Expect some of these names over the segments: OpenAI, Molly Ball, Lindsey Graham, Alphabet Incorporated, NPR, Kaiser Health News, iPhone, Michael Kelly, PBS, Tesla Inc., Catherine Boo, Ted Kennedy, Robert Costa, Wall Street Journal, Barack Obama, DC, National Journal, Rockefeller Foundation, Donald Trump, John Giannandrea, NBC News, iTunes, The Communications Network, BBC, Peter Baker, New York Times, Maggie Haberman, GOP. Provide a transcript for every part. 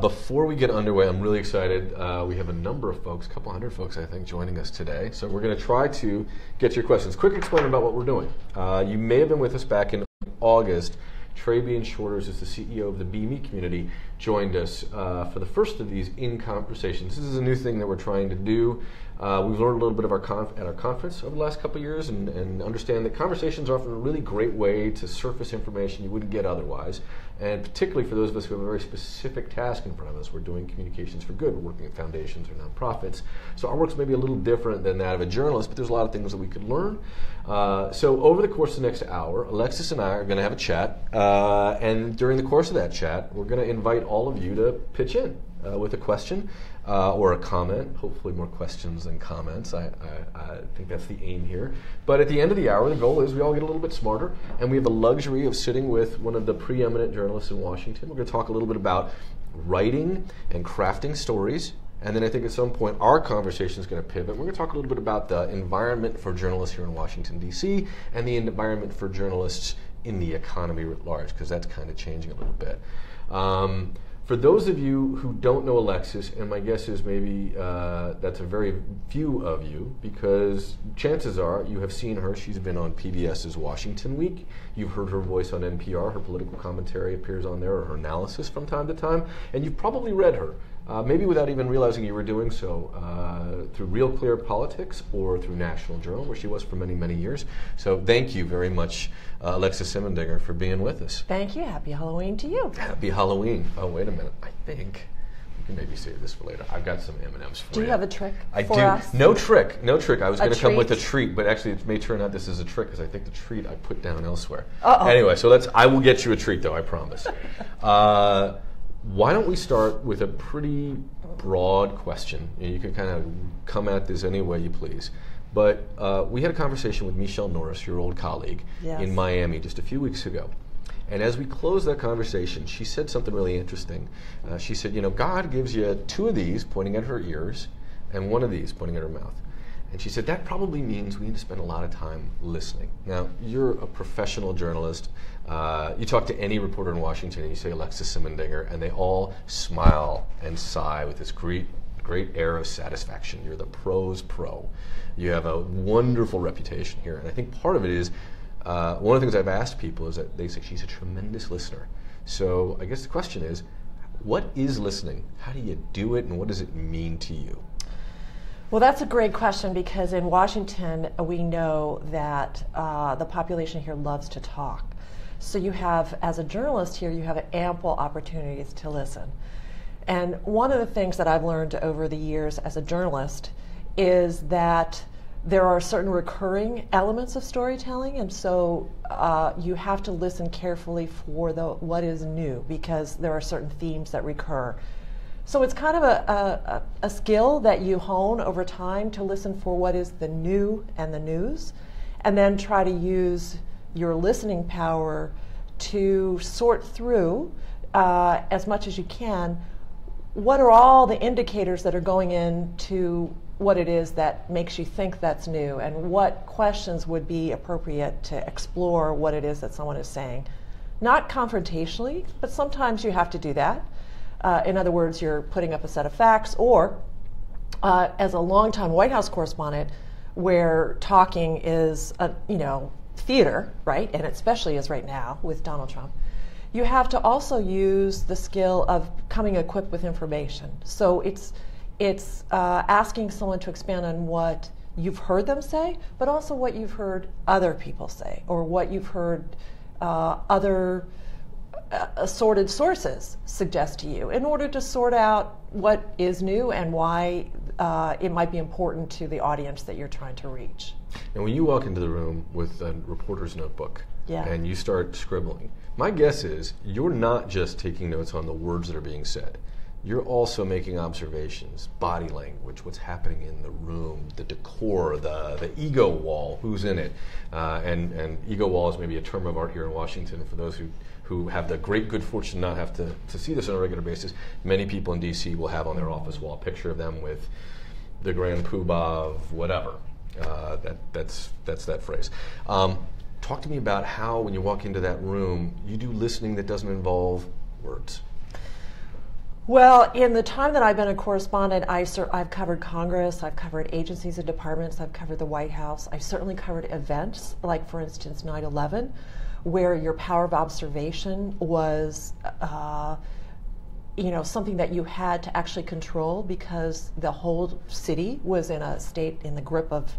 Before we get underway, I'm really excited. We have a number of folks, a couple hundred folks, I think, joining us today. So we're going to try to get your questions. Quick explain about what we're doing. You may have been with us back in August. Trey Bean-Shorters is the CEO of the BME community, joined us for the first of these in conversations. This is a new thing that we're trying to do. We've learned a little bit of at our conference over the last couple of years and understand that conversations are often a really great way to surface information you wouldn't get otherwise. And particularly for those of us who have a very specific task in front of us, we're doing communications for good. We're working at foundations or nonprofits. So our work's maybe a little different than that of a journalist, but there's a lot of things that we could learn. So over the course of the next hour, Alexis and I are going to have a chat. And during the course of that chat, we're going to invite all of you to pitch in with a question or a comment, hopefully more questions than comments. I think that's the aim here. But at the end of the hour, the goal is we all get a little bit smarter, and we have the luxury of sitting with one of the preeminent journalists in Washington. We're going to talk a little bit about writing and crafting stories. And then I think at some point our conversation is going to pivot. We're going to talk a little bit about the environment for journalists here in Washington, D.C., and the environment for journalists in the economy writ large, because that's kind of changing a little bit. For those of you who don't know Alexis, and my guess is maybe that's a very few of you, because chances are you have seen her. She's been on PBS's Washington Week. You've heard her voice on NPR. Her political commentary appears on there, or her analysis from time to time. And you've probably read her, maybe without even realizing you were doing so, through Real Clear Politics or through National Journal, where she was for many, many years. So thank you very much, Alexis Simendinger, for being with us. Thank you. Happy Halloween to you. Happy Halloween. Oh, wait a minute. I think we can maybe save this for later. I've got some M&Ms for you. Do you have a trick for us? No trick. No trick. I was going to come with a treat, but actually it may turn out this is a trick, because I think the treat I put down elsewhere. Uh-oh. Anyway, so I will get you a treat, though, I promise. Why don't we start with a pretty broad question? You can kind of come at this any way you please. But we had a conversation with Michelle Norris, your old colleague, yes, in Miami just a few weeks ago. And as we closed that conversation, she said something really interesting. She said, you know, God gives you two of these pointing at her ears and one of these pointing at her mouth. And she said, that probably means we need to spend a lot of time listening. Now, you're a professional journalist. You talk to any reporter in Washington, and you say Alexis Simendinger, and they all smile and sigh with this great air of satisfaction. You're the pro's pro. You have a wonderful reputation here. And I think part of it is, one of the things I've asked people is that they say she's a tremendous listener. So I guess the question is, what is listening? How do you do it, and what does it mean to you? Well, that's a great question, because in Washington, we know that the population here loves to talk. So you have, as a journalist here, you have ample opportunities to listen. And one of the things that I've learned over the years as a journalist is that there are certain recurring elements of storytelling, and so you have to listen carefully for what is new, because there are certain themes that recur. So it's kind of a skill that you hone over time to listen for what is the new and the news, and then try to use your listening power to sort through as much as you can what are all the indicators that are going into what it is that makes you think that's new, and what questions would be appropriate to explore what it is that someone is saying. Not confrontationally, but sometimes you have to do that. In other words, you're putting up a set of facts, or as a longtime White House correspondent, where talking is theater, right? And it especially is right now with Donald Trump. You have to also use the skill of coming equipped with information. So it's asking someone to expand on what you've heard them say, but also what you've heard other people say, or what you've heard other assorted sources suggest to you, in order to sort out what is new and why it might be important to the audience that you're trying to reach. And when you walk into the room with a reporter's notebook, yeah, and you start scribbling, my guess is you're not just taking notes on the words that are being said. You're also making observations, body language, what's happening in the room, the decor, the ego wall, who's in it. And ego wall is maybe a term of art here in Washington. For those who have the great good fortune not have to see this on a regular basis, many people in D.C. will have on their office wall a picture of them with the grand poobah of whatever. That's that phrase. Talk to me about how, when you walk into that room, you do listening that doesn't involve words. Well, in the time that I've been a correspondent, I've covered Congress, I've covered agencies and departments, I've covered the White House, I've certainly covered events, like for instance 9/11, where your power of observation was something that you had to actually control because the whole city was in a state in the grip of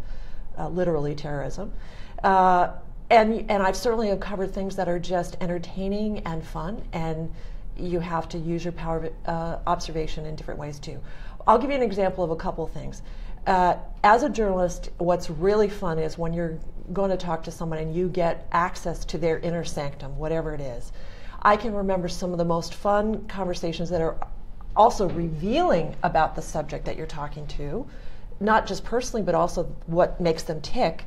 literally terrorism. And I've certainly have covered things that are just entertaining and fun, and you have to use your power of observation in different ways too. I'll give you an example of a couple things. As a journalist, what's really fun is when you're going to talk to someone and you get access to their inner sanctum, whatever it is. I can remember some of the most fun conversations that are also revealing about the subject that you're talking to, not just personally, but also what makes them tick,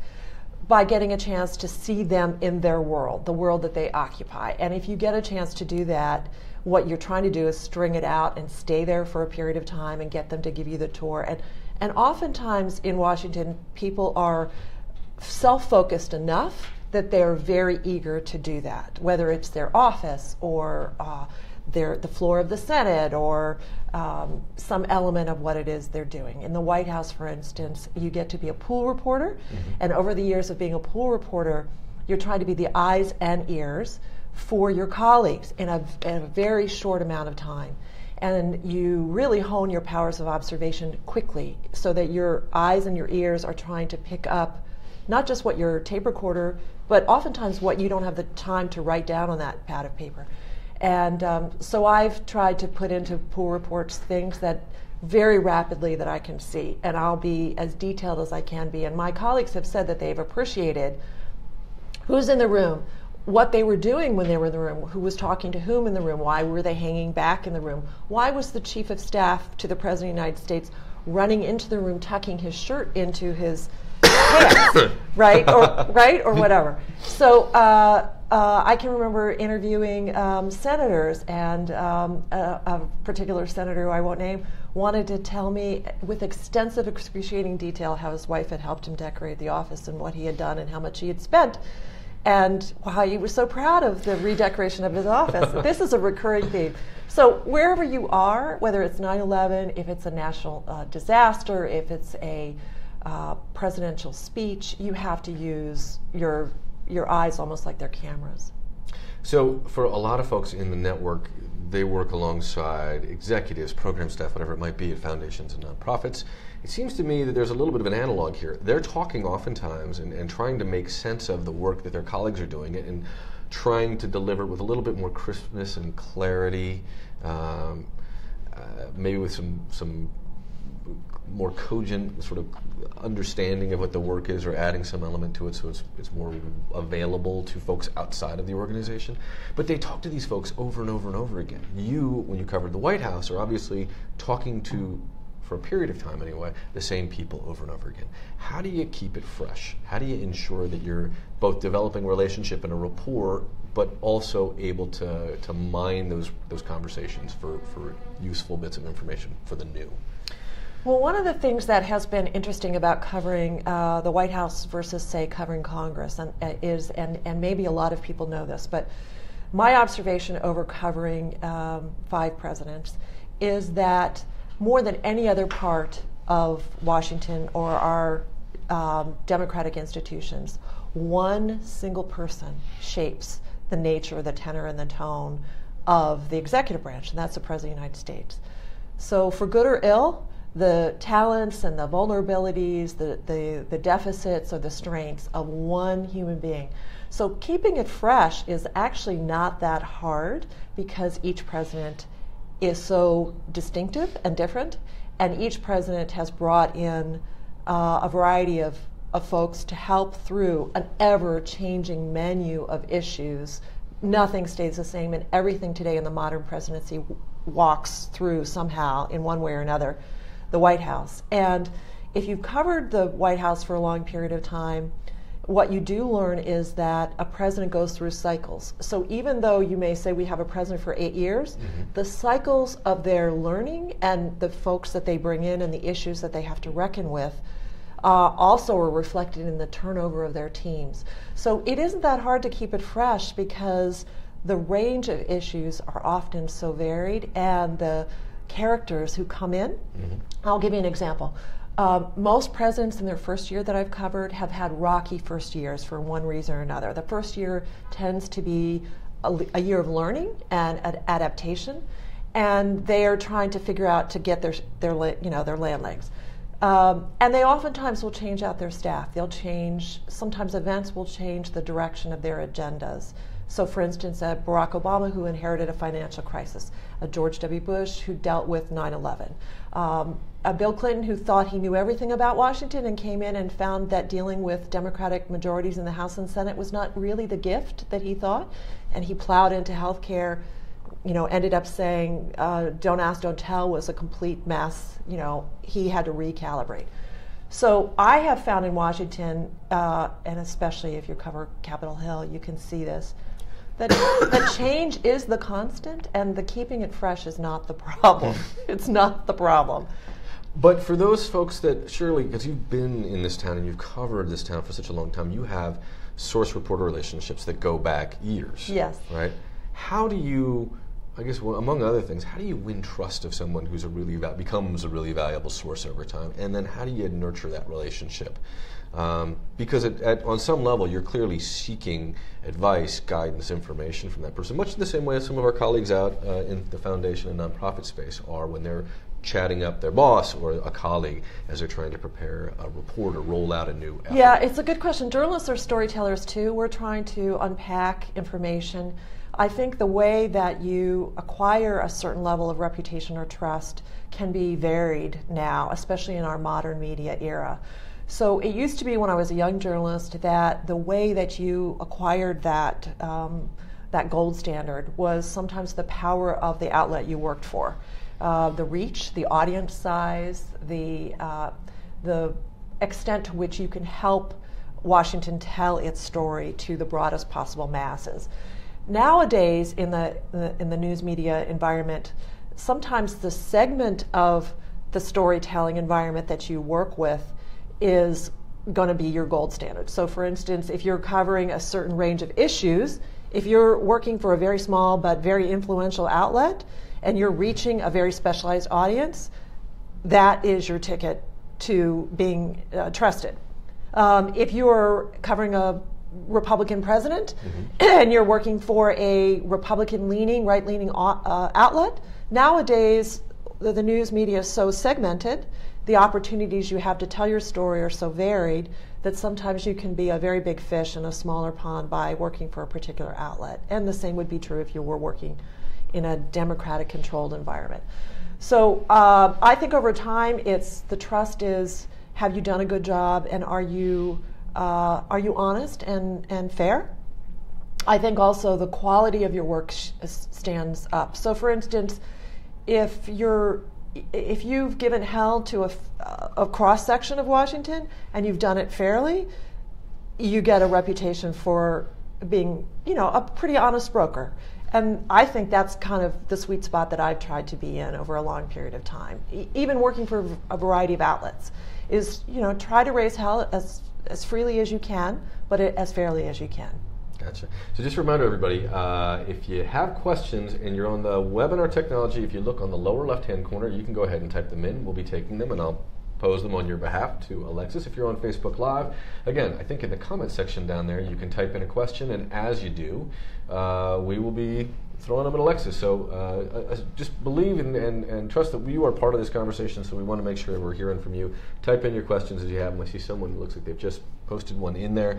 by getting a chance to see them in their world, the world that they occupy. And if you get a chance to do that, what you're trying to do is string it out and stay there for a period of time and get them to give you the tour. And oftentimes in Washington, people are self-focused enough that they are very eager to do that, whether it's their office or the floor of the Senate or some element of what it is they're doing. In the White House, for instance, you get to be a pool reporter, and over the years of being a pool reporter, you're trying to be the eyes and ears for your colleagues in a very short amount of time. And you really hone your powers of observation quickly so that your eyes and your ears are trying to pick up not just what your tape recorder, but oftentimes what you don't have the time to write down on that pad of paper. And so I've tried to put into pool reports things that very rapidly that I can see, and I'll be as detailed as I can be. And my colleagues have said that they've appreciated who's in the room, what they were doing when they were in the room, who was talking to whom in the room, why were they hanging back in the room, why was the Chief of Staff to the President of the United States running into the room, tucking his shirt into his pants, right, or whatever. So I can remember interviewing senators, and a particular senator who I won't name wanted to tell me with extensive, excruciating detail how his wife had helped him decorate the office and what he had done and how much he had spent, and how he was so proud of the redecoration of his office. This is a recurring theme. So wherever you are, whether it's 9/11, if it's a national disaster, if it's a presidential speech, you have to use your eyes almost like they're cameras. So for a lot of folks in the network, they work alongside executives, program staff, whatever it might be, at foundations and nonprofits. It seems to me that there's a little bit of an analog here. They're talking oftentimes and trying to make sense of the work that their colleagues are doing and trying to deliver with a little bit more crispness and clarity, maybe with some more cogent sort of understanding of what the work is, or adding some element to it so it's more available to folks outside of the organization. But they talk to these folks over and over and over again. You, when you covered the White House, are obviously talking to, for a period of time anyway, the same people over and over again. How do you keep it fresh? How do you ensure that you're both developing a relationship and a rapport, but also able to mine those conversations for useful bits of information for the new? Well, one of the things that has been interesting about covering the White House versus, say, covering Congress is, and maybe a lot of people know this, but my observation over covering 5 presidents is that more than any other part of Washington or our democratic institutions, one single person shapes the nature, the tenor, and the tone of the executive branch, and that's the President of the United States. So for good or ill, the talents and the vulnerabilities, the deficits or the strengths of one human being. So keeping it fresh is actually not that hard because each president is so distinctive and different, and each president has brought in a variety of folks to help through an ever-changing menu of issues. Nothing stays the same, and everything today in the modern presidency walks through somehow in one way or another the White House. And if you've covered the White House for a long period of time, what you do learn is that a president goes through cycles. So even though you may say we have a president for 8 years, the cycles of their learning and the folks that they bring in and the issues that they have to reckon with also are reflected in the turnover of their teams. So it isn't that hard to keep it fresh because the range of issues are often so varied, and the characters who come in. Mm-hmm. I'll give you an example. Most presidents in their first year that I've covered have had rocky first years for one reason or another. The first year tends to be a year of learning and adaptation, and they are trying to figure out to get their land legs. And they oftentimes will change out their staff. They'll change, sometimes events will change the direction of their agendas. So for instance, Barack Obama, who inherited a financial crisis, George W. Bush, who dealt with 9/11, Bill Clinton, who thought he knew everything about Washington and came in and found that dealing with Democratic majorities in the House and Senate was not really the gift that he thought, and he plowed into health care. Ended up saying don't ask, don't tell was a complete mess. He had to recalibrate. So I have found in Washington, and especially if you cover Capitol Hill, you can see this, that the change is the constant and the keeping it fresh is not the problem. It's not the problem. But for those folks that surely, because you've been in this town and you've covered this town for such a long time, you have source-reporter relationships that go back years. Yes. Right? How do you... I guess, well, among other things, how do you win trust of someone who's becomes a really valuable source over time, and then how do you nurture that relationship? Because on some level, you're clearly seeking advice, guidance, information from that person, much in the same way as some of our colleagues out in the foundation and nonprofit space are when they're chatting up their boss or a colleague as they're trying to prepare a report or roll out a new effort. Yeah, it's a good question. Journalists are storytellers too. We're trying to unpack information. I think the way that you acquire a certain level of reputation or trust can be varied now, especially in our modern media era. So it used to be when I was a young journalist that the way that you acquired that, that gold standard was sometimes the power of the outlet you worked for. The reach, the audience size, the extent to which you can help Washington tell its story to the broadest possible masses. Nowadays, in the news media environment, sometimes the segment of the storytelling environment that you work with is going to be your gold standard. So for instance, if you're covering a certain range of issues, if you're working for a very small but very influential outlet and you're reaching a very specialized audience, that is your ticket to being trusted. If you're covering a Republican president, mm-hmm. and you're working for a Republican-leaning, right-leaning outlet, nowadays the news media is so segmented, the opportunities you have to tell your story are so varied that sometimes you can be a very big fish in a smaller pond by working for a particular outlet. And the same would be true if you were working in a Democratic-controlled environment. So I think over time, it's the trust is, have you done a good job, and are you honest and fair? I think also the quality of your work stands up. So for instance, if you've given hell to a cross-section of Washington and you've done it fairly, you get a reputation for being, a pretty honest broker. And I think that's kind of the sweet spot that I've tried to be in over a long period of time, even working for a variety of outlets, is, try to raise hell as freely as you can, but as fairly as you can. Gotcha. So just a reminder, everybody, if you have questions and you're on the webinar technology, if you look on the lower left-hand corner, you can go ahead and type them in. We'll be taking them, and I'll pose them on your behalf to Alexis. If you're on Facebook Live, again, I think in the comment section down there, you can type in a question, and as you do, we will be throwing them at Alexis. So just believe and trust that you are part of this conversation, so we want to make sure that we're hearing from you. Type in your questions as you have them. I see someone who looks like they've just posted one in there.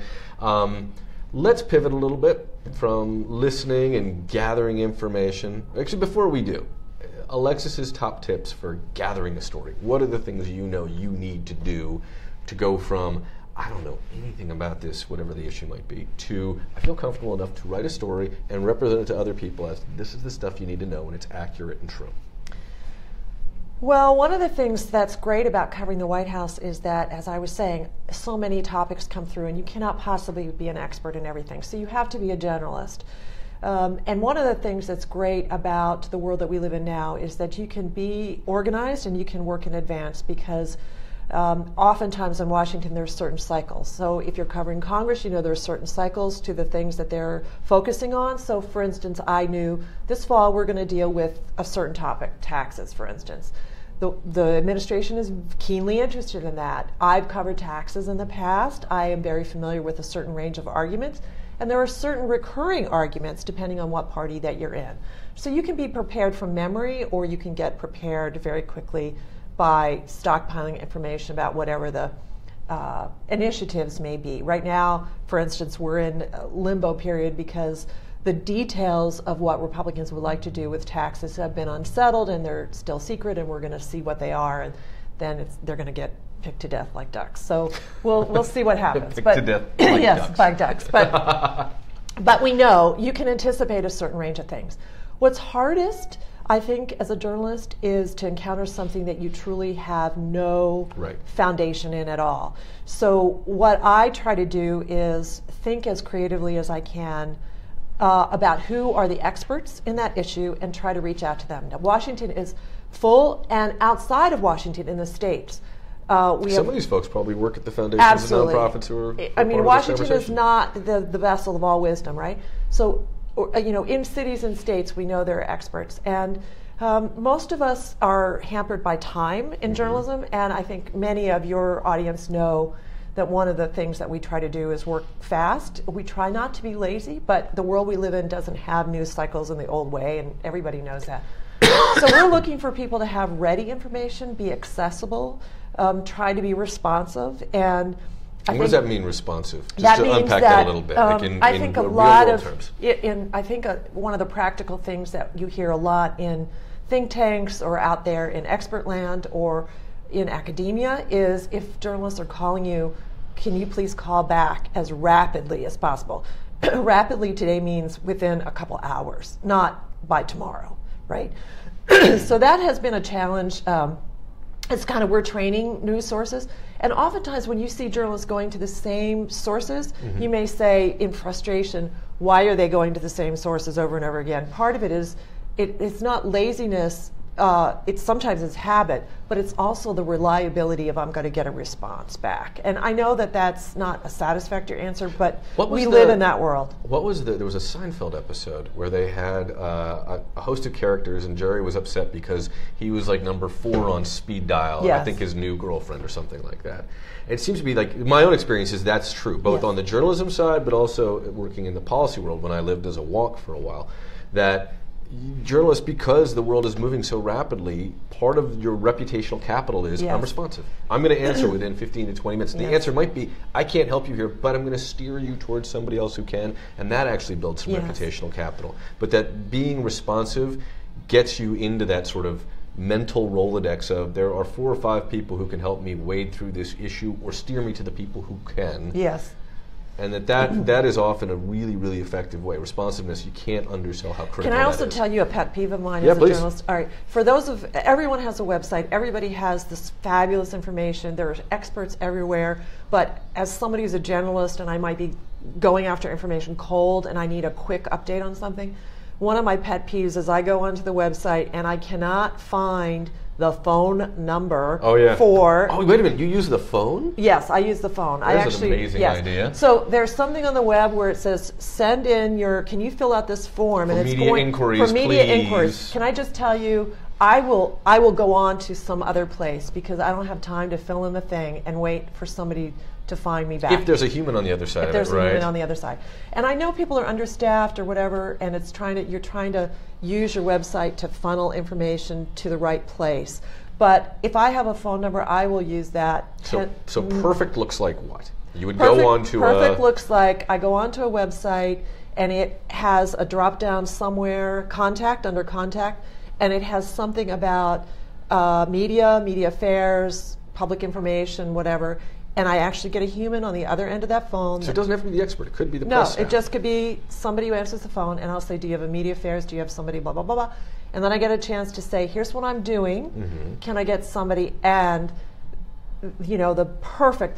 Let's pivot a little bit from listening and gathering information. Actually, before we do, Alexis's top tips for gathering a story. What are the things you need to do to go from, I don't know anything about this, whatever the issue might be, to I feel comfortable enough to write a story and represent it to other people as this is the stuff you need to know and it's accurate and true? Well, one of the things that's great about covering the White House is that, as I was saying, so many topics come through and you cannot possibly be an expert in everything. So you have to be a generalist. And one of the things that's great about the world that we live in now is that you can be organized and you can work in advance because Oftentimes in Washington, there are certain cycles. So if you're covering Congress, you know there are certain cycles to the things that they're focusing on. So for instance, I knew this fall we're going to deal with a certain topic, taxes, for instance. The administration is keenly interested in that. I've covered taxes in the past. I am very familiar with a certain range of arguments. And there are certain recurring arguments depending on what party that you're in. So you can be prepared from memory, or you can get prepared very quickly by stockpiling information about whatever the initiatives may be. Right now, for instance, we're in a limbo period because the details of what Republicans would like to do with taxes have been unsettled, and they're still secret, and we're going to see what they are, and then they're going to get picked to death like ducks. So we'll see what happens. Picked to death like yes, ducks. Like ducks. But we know you can anticipate a certain range of things. What's hardest, I think, as a journalist, is to encounter something that you truly have no foundation in at all. So what I try to do is think as creatively as I can about who are the experts in that issue and try to reach out to them. Now, Washington is full, and outside of Washington in the states. Some of these folks probably work at the foundations and nonprofits who are I mean, Washington is not the vessel of all wisdom, right? So, you know, in cities and states, we know there are experts. And most of us are hampered by time in journalism, and I think many of your audience know that one of the things that we try to do is work fast. We try not to be lazy, but the world we live in doesn't have news cycles in the old way, and everybody knows that. So we're looking for people to have ready information, be accessible, try to be responsive. And what does that mean, responsive? Just to unpack that a little bit. I think one of the practical things that you hear a lot in think tanks or out there in expert land or in academia is if journalists are calling you, can you please call back as rapidly as possible? Rapidly today means within a couple hours, not by tomorrow, right? So that has been a challenge. It's kind of we're training news sources. And oftentimes when you see journalists going to the same sources, you may say in frustration, why are they going to the same sources over and over again? Part of it is it's not laziness. Sometimes it's habit, but it's also the reliability of I'm going to get a response back. And I know that that's not a satisfactory answer, but we live in that world. There was a Seinfeld episode where they had a host of characters, and Jerry was upset because he was like number 4 on speed dial, I think his new girlfriend or something like that. It seems to be like, my own experience is that's true, both on the journalism side, but also working in the policy world when I lived as a wonk for a while, that journalists, because the world is moving so rapidly, part of your reputational capital is I'm responsive. I'm going to answer within 15 to 20 minutes. And the answer might be, I can't help you here, but I'm going to steer you towards somebody else who can. And that actually builds some reputational capital. But that being responsive gets you into that sort of mental Rolodex of there are 4 or 5 people who can help me wade through this issue or steer me to the people who can. And that is often a really, really effective way. Responsiveness, you can't undersell how critical that is. Can I also tell you a pet peeve of mine as a journalist? All right. For those of, everyone has a website. Everybody has this fabulous information. There are experts everywhere. But as somebody who's a generalist, and I might be going after information cold, and I need a quick update on something, one of my pet peeves is I go onto the website, and I cannot find the phone number for... Oh, wait a minute. You use the phone? Yes, I use the phone. That's an amazing idea. So there's something on the web where it says, send in your... Can you fill out this form? And it's media inquiries, please. Can I just tell you, I will go on to some other place because I don't have time to fill in the thing and wait for somebody to find me back. If there's a human on the other side of it, right? If there's a human on the other side. And I know people are understaffed or whatever, and it's you're trying to use your website to funnel information to the right place. But if I have a phone number, I will use that. So perfect looks like what? You would go on to Perfect looks like I go onto a website, and it has a drop-down somewhere, contact, under contact, and it has something about media affairs, public information, whatever. And I actually get a human on the other end of that phone. So it doesn't have to be the expert. It could be the press. No, it just could be somebody who answers the phone, and I'll say, do you have a media affairs? Do you have somebody, blah, blah, blah, blah. And then I get a chance to say, here's what I'm doing. Can I get somebody? And, you know, the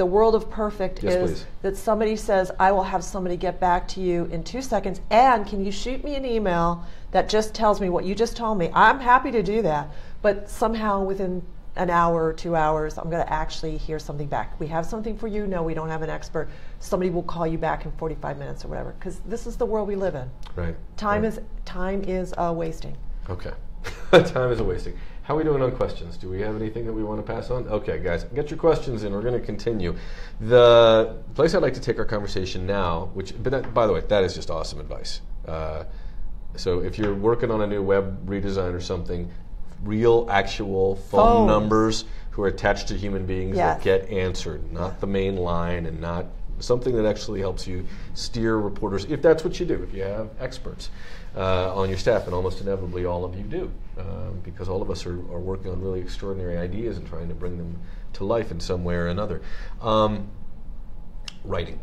world of perfect is that somebody says, I will have somebody get back to you in 2 seconds, and can you shoot me an email that just tells me what you just told me? I'm happy to do that. But somehow within an hour or 2 hours, I'm going to actually hear something back. We have something for you. No, we don't have an expert. Somebody will call you back in 45 minutes or whatever, because this is the world we live in. Right. Time is wasting. Okay. Time is a wasting. How are we doing on questions? Do we have anything that we want to pass on? Okay, guys, get your questions in. We're going to continue. The place I'd like to take our conversation now, by the way, that is just awesome advice. So if you're working on a new web redesign or something, real, actual phone numbers who are attached to human beings that get answered, not the main line, and not something that actually helps you steer reporters, if that's what you do, if you have experts on your staff, and almost inevitably all of you do, because all of us are working on really extraordinary ideas and trying to bring them to life in some way or another. Writing.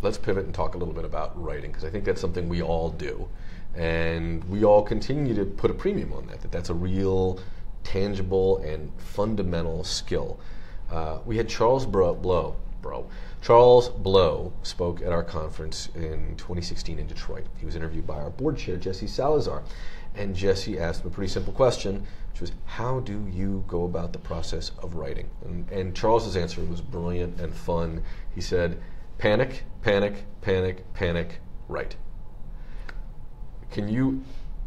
Let's pivot and talk a little bit about writing, because I think that's something we all do, and we all continue to put a premium on that, that's a real, tangible, and fundamental skill. We had Charles Blow spoke at our conference in 2016 in Detroit. He was interviewed by our board chair, Jesse Salazar. And Jesse asked him a pretty simple question, which was, how do you go about the process of writing? And Charles's answer was brilliant and fun. He said, panic, panic, panic, panic, write.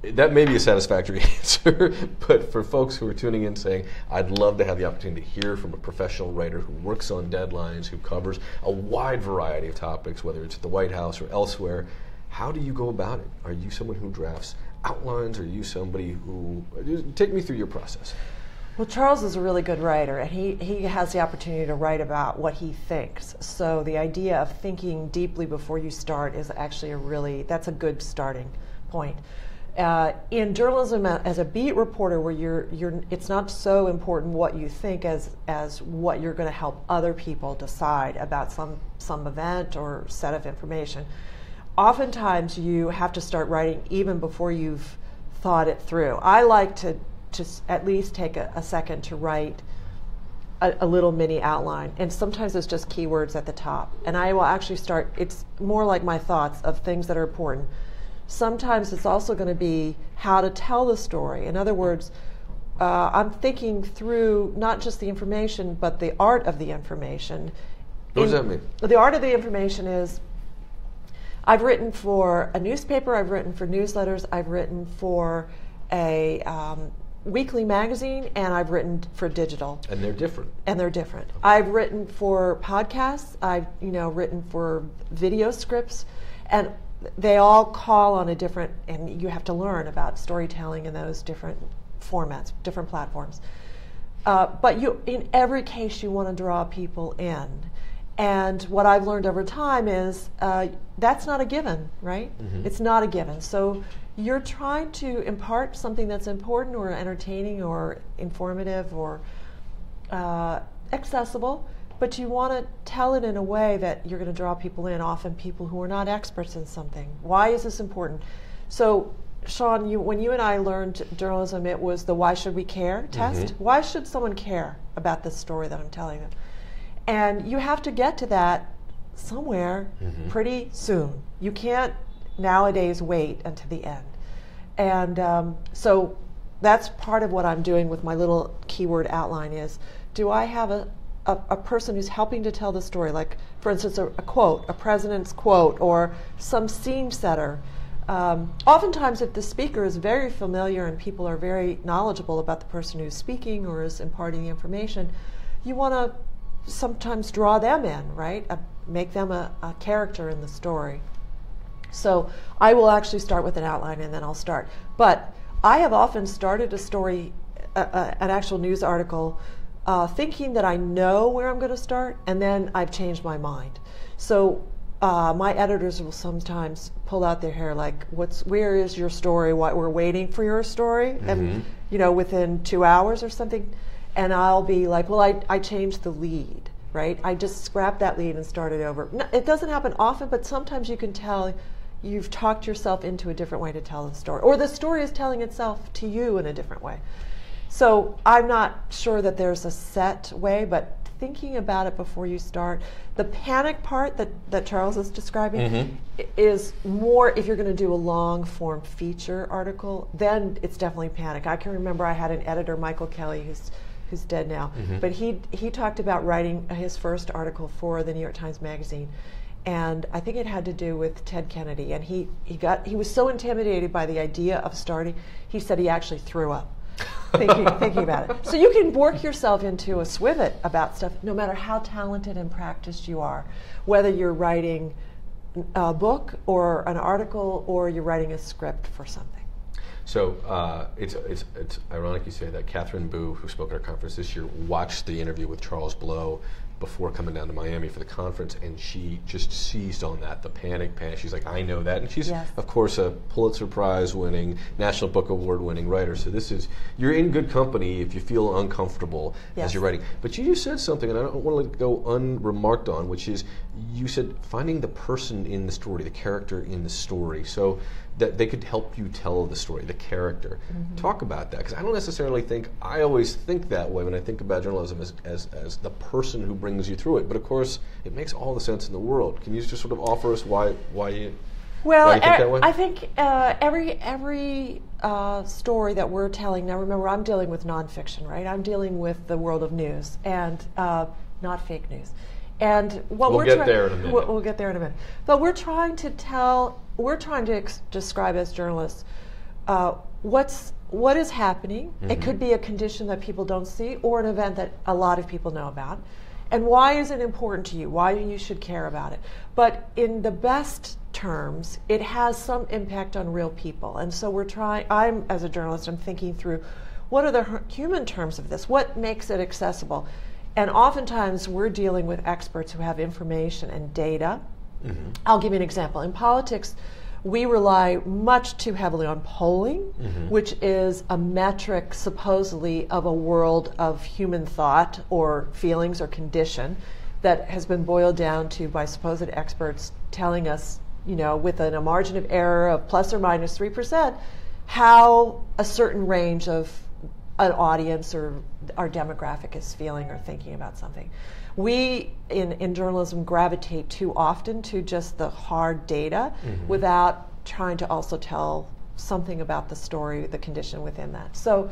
That may be a satisfactory answer, but for folks who are tuning in saying, I'd love to have the opportunity to hear from a professional writer who works on deadlines, who covers a wide variety of topics, whether it's at the White House or elsewhere, how do you go about it? Are you someone who drafts outlines? Are you somebody who... Take me through your process. Well, Charles is a really good writer, and he has the opportunity to write about what he thinks. So the idea of thinking deeply before you start is actually that's a good starting point. In journalism, as a beat reporter, where it's not so important what you think as what you're going to help other people decide about some event or set of information. Oftentimes, you have to start writing even before you've thought it through. I like to at least take a second to write a little mini outline, and sometimes it's just keywords at the top. And I will actually start. It's more like my thoughts of things that are important. Sometimes it's also going to be how to tell the story. In other words, I'm thinking through not just the information, but the art of the information. What does that mean? The art of the information is, I've written for a newspaper, I've written for newsletters, I've written for a weekly magazine, and I've written for digital. And they're different. Okay. I've written for podcasts, I've written for video scripts, and they all call on a different, and you have to learn about storytelling in those different formats, different platforms. But in every case, you want to draw people in. And what I've learned over time is that's not a given, right? Mm-hmm. It's not a given. So you're trying to impart something that's important or entertaining or informative or accessible, but you want to tell it in a way that you're going to draw people in, often people who are not experts in something. Why is this important? So, Sean, when you and I learned journalism, it was the why should we care test. Mm-hmm. Why should someone care about this story that I'm telling them? And you have to get to that somewhere pretty soon. You can't nowadays wait until the end. And so that's part of what I'm doing with my little keyword outline is, do I have a person who's helping to tell the story, like, for instance, a quote, a president's quote, or some scene setter. Oftentimes, if the speaker is very familiar and people are very knowledgeable about the person who's speaking or is imparting the information, you want to sometimes draw them in, right? Make them a character in the story. So I will actually start with an outline, and then I'll start. But I have often started a story, an actual news article, thinking that I know where I'm going to start, and then I've changed my mind. So my editors will sometimes pull out their hair, like, where is your story? What, we're waiting for your story, and within 2 hours or something. And I'll be like, well, I changed the lead, right? I just scrapped that lead and started over. No, it doesn't happen often, but sometimes you can tell you've talked yourself into a different way to tell the story, or the story is telling itself to you in a different way. So I'm not sure that there's a set way, but thinking about it before you start. The panic part that Charles is describing is more if you're going to do a long-form feature article, then it's definitely panic. I can remember I had an editor, Michael Kelly, who's dead now, mm-hmm. but he talked about writing his first article for the New York Times Magazine, and I think it had to do with Ted Kennedy, and he was so intimidated by the idea of starting, he said he actually threw up thinking about it. So you can work yourself into a swivet about stuff, no matter how talented and practiced you are, whether you're writing a book or an article or you're writing a script for something. So it's ironic you say that. Catherine Boo, who spoke at our conference this year, watched the interview with Charles Blow before coming down to Miami for the conference, and she just seized on that, the panic pass. She's like, I know that. And she's, yes. of course, a Pulitzer Prize winning, National Book Award winning writer. So this is, you're in good company if you feel uncomfortable yes. as you're writing. But you just said something, and I don't want to let it go unremarked on, which is you said finding the person in the story, the character in the story, so that they could help you tell the story, the character. Mm-hmm. Talk about that, because I don't necessarily think, I always think that way when I think about journalism as the person who brings you through it, but of course it makes all the sense in the world. Can you just sort of offer us why you think that way? I think every story that we're telling now. Remember, I'm dealing with nonfiction, right? I'm dealing with the world of news and not fake news. And what we're get there in a minute. We'll get there in a minute. But we're trying to tell. We're trying to describe as journalists what is happening. Mm-hmm. It could be a condition that people don't see, or an event that a lot of people know about. And why is it important to you? Why you should care about it? But in the best terms, it has some impact on real people. And so we're trying, I'm, as a journalist, I'm thinking through what are the human terms of this? What makes it accessible? And oftentimes we're dealing with experts who have information and data. Mm-hmm. I'll give you an example. In politics, we rely much too heavily on polling, mm-hmm. which is a metric supposedly of a world of human thought or feelings or condition that has been boiled down to by supposed experts telling us, you know, within a margin of error of plus or minus 3%, how a certain range of an audience or our demographic is feeling or thinking about something. We, in journalism, gravitate too often to just the hard data mm-hmm. without trying to also tell something about the story, the condition within that. So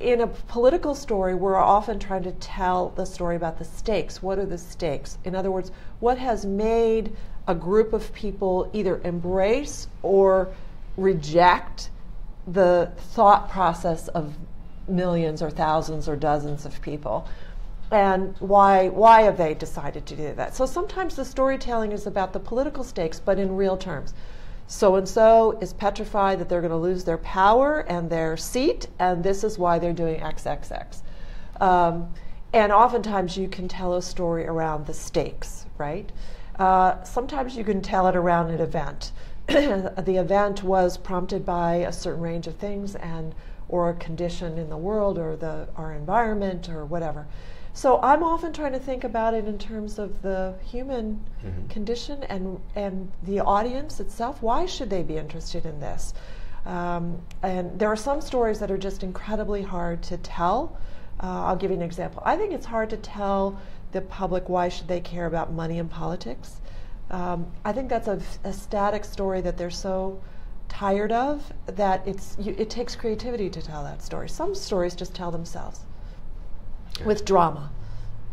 in a political story, we're often trying to tell the story about the stakes. What are the stakes? In other words, what has made a group of people either embrace or reject the thought process of millions or thousands or dozens of people, and why have they decided to do that? So sometimes the storytelling is about the political stakes, but in real terms. So-and-so is petrified that they're going to lose their power and their seat, and this is why they're doing XXX. And oftentimes you can tell a story around the stakes, right? Sometimes you can tell it around an event. The event was prompted by a certain range of things, and or a condition in the world, or our environment, or whatever. So I'm often trying to think about it in terms of the human mm-hmm. condition and the audience itself. Why should they be interested in this? And there are some stories that are just incredibly hard to tell. I'll give you an example. I think it's hard to tell the public why should they care about money in politics. I think that's a static story that they're so tired of that it takes creativity to tell that story. Some stories just tell themselves with drama,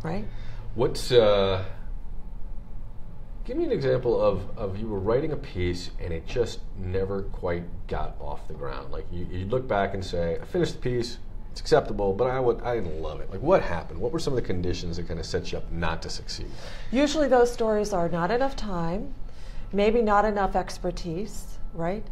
right? Give me an example of you were writing a piece and it just never quite got off the ground. Like you look back and say, I finished the piece, it's acceptable, but I didn't love it. Like, what happened? What were some of the conditions that kind of set you up not to succeed? Usually those stories are not enough time, maybe not enough expertise, right?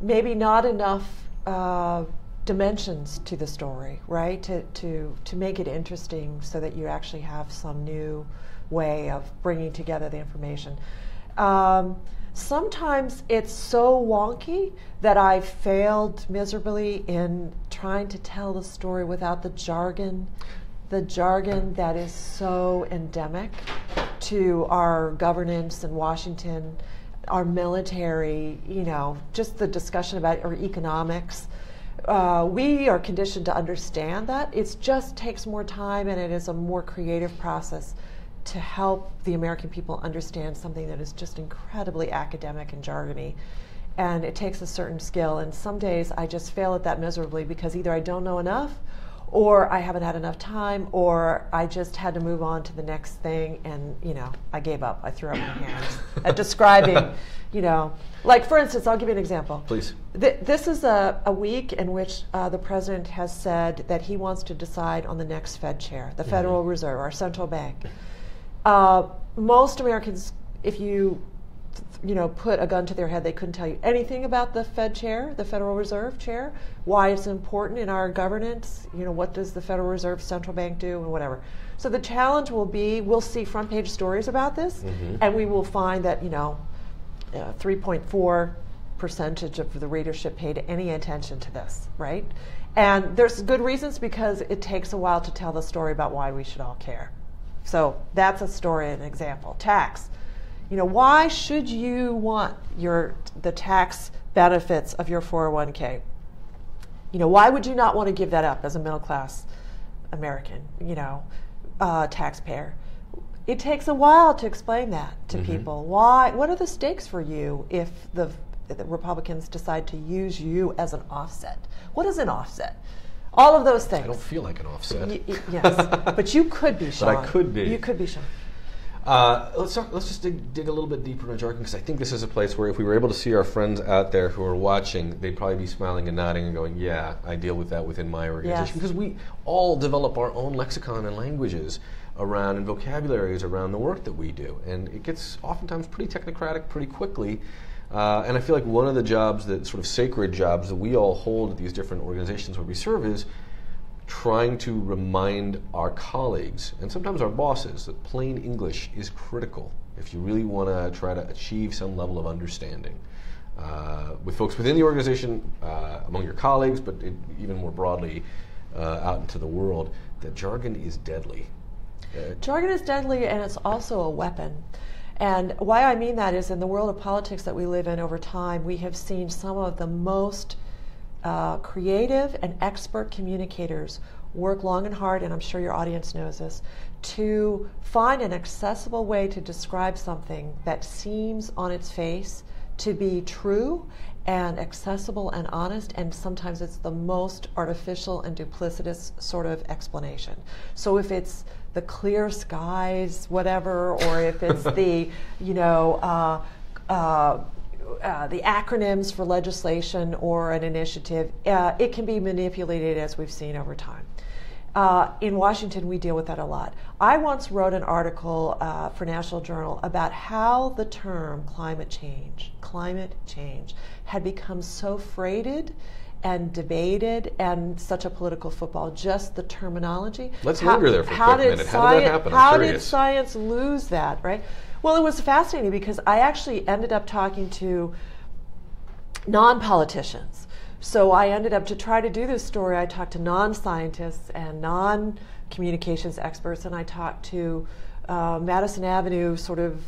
Maybe not enough dimensions to the story, right? To make it interesting so that you actually have some new way of bringing together the information. Sometimes it's so wonky that I failed miserably in trying to tell the story without the jargon that is so endemic to our governance in Washington, our military, you know, just the discussion about our economics. We are conditioned to understand that. It just takes more time, and it is a more creative process to help the American people understand something that is just incredibly academic and jargony. And it takes a certain skill, and some days I just fail at that miserably because either I don't know enough or I haven't had enough time, or I just had to move on to the next thing, and, you know, I gave up. I threw up my hands at describing, you know. Like, for instance, I'll give you an example. Please. This is a week in which the president has said that he wants to decide on the next Fed chair, the Federal Reserve, our central bank. Most Americans, if you, you know, put a gun to their head, they couldn't tell you anything about the Fed chair, the Federal Reserve chair, why it's important in our governance, you know, what does the Federal Reserve central bank do, and whatever. So the challenge will be, we'll see front page stories about this, and we will find that, you know, 3.4% of the readership paid any attention to this, right? And there's good reasons, because it takes a while to tell the story about why we should all care. So that's a story, an example. Tax. You know, why should you want the tax benefits of your 401k? You know, why would you not want to give that up as a middle-class American, you know, taxpayer? It takes a while to explain that to people. Why? What are the stakes for you if the Republicans decide to use you as an offset? What is an offset? All of those things. I don't feel like an offset. Yes, but you could be, Sean. But I could be. You could be, Sean. Let's just dig a little bit deeper into jargon, because I think this is a place where if we were able to see our friends out there who are watching, they'd probably be smiling and nodding and going, yeah, I deal with that within my organization. Yes. Because we all develop our own lexicon and languages around, and vocabularies around the work that we do. And it gets oftentimes pretty technocratic pretty quickly. And I feel like one of the jobs, that sort of sacred jobs that we all hold at these different organizations where we serve, is trying to remind our colleagues, and sometimes our bosses, that plain English is critical if you really want to try to achieve some level of understanding. With folks within the organization, among your colleagues, but even more broadly out into the world, that jargon is deadly. Jargon is deadly, and it's also a weapon. And why I mean that is, in the world of politics that we live in over time, we have seen some of the most creative and expert communicators work long and hard, and I'm sure your audience knows this, to find an accessible way to describe something that seems on its face to be true and accessible and honest, and sometimes it's the most artificial and duplicitous sort of explanation. So if it's the clear skies, whatever, or if it's the, you know, the acronyms for legislation or an initiative, it can be manipulated, as we've seen over time. In Washington, we deal with that a lot. I once wrote an article for National Journal about how the term climate change, had become so freighted and debated and such a political football, just the terminology. Let's linger there for a quick minute. How did that happen? I'm curious. How did science lose that, right? Well, it was fascinating, because I actually ended up talking to non-politicians. So I ended up, to try to do this story, I talked to non-scientists and non-communications experts, and I talked to Madison Avenue sort of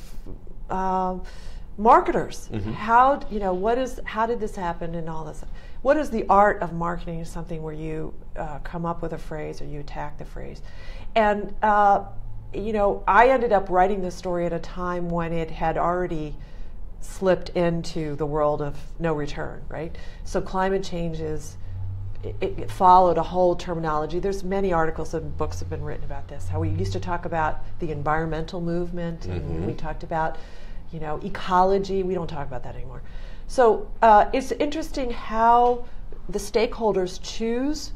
marketers. How, you know, how did this happen and all this? What is the art of marketing? Is something where you come up with a phrase or you attack the phrase. And you know, I ended up writing this story at a time when it had already slipped into the world of no return, right? So climate change is, it followed a whole terminology. There's many articles and books have been written about this, how we used to talk about the environmental movement, and we talked about, you know, ecology. We don't talk about that anymore. So it's interesting how the stakeholders choose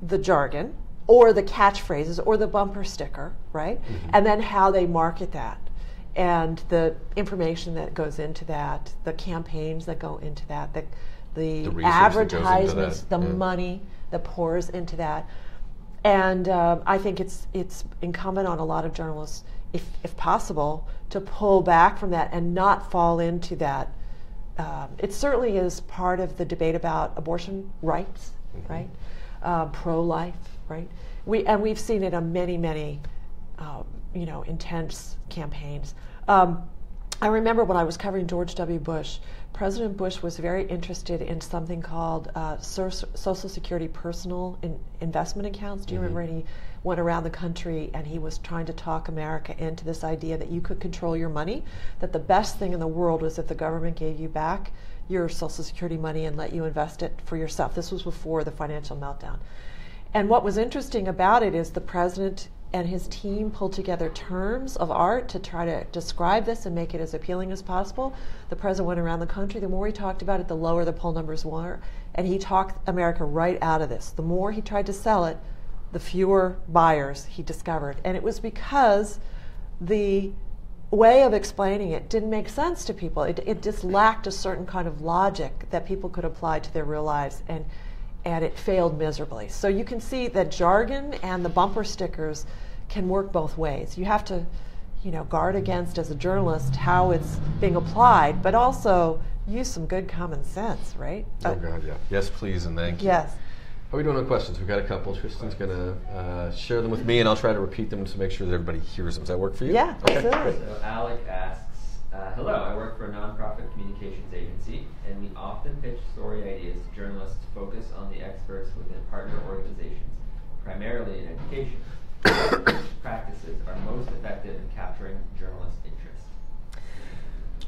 the jargon or the catchphrases or the bumper sticker, right? And then how they market that, and the information that goes into that, the campaigns that go into that, the advertisements, that the money that pours into that. And I think it's incumbent on a lot of journalists, if possible, to pull back from that and not fall into that. It certainly is part of the debate about abortion rights, right? Pro-life, right? We've seen it on many, many you know, intense campaigns. I remember when I was covering George W. Bush, President Bush was very interested in something called Social Security personal investment accounts. Do you remember? And he went around the country and he was trying to talk America into this idea that you could control your money, that the best thing in the world was if the government gave you back your Social Security money and let you invest it for yourself. This was before the financial meltdown. And what was interesting about it is the president and his team pulled together terms of art to try to describe this and make it as appealing as possible. The president went around the country. The more he talked about it, the lower the poll numbers were. And he talked America right out of this. The more he tried to sell it, the fewer buyers he discovered. And it was because the way of explaining it didn't make sense to people. It just lacked a certain kind of logic that people could apply to their real lives. And it failed miserably. So you can see that jargon and the bumper stickers can work both ways. You have to, guard against, as a journalist, how it's being applied, but also use some good common sense, right? Oh, God, yeah. Yes, please, and thank you. Yes. How are we doing on questions? We've got a couple. Tristan's going to share them with me, and I'll try to repeat them to make sure that everybody hears them. Does that work for you? Yeah, okay. Absolutely. So Alec asks, hello, I work for a nonprofit communications agency, and we often pitch story ideas to journalists to focus on the experts within partner organizations, primarily in education. What practices are most effective in capturing journalist interest?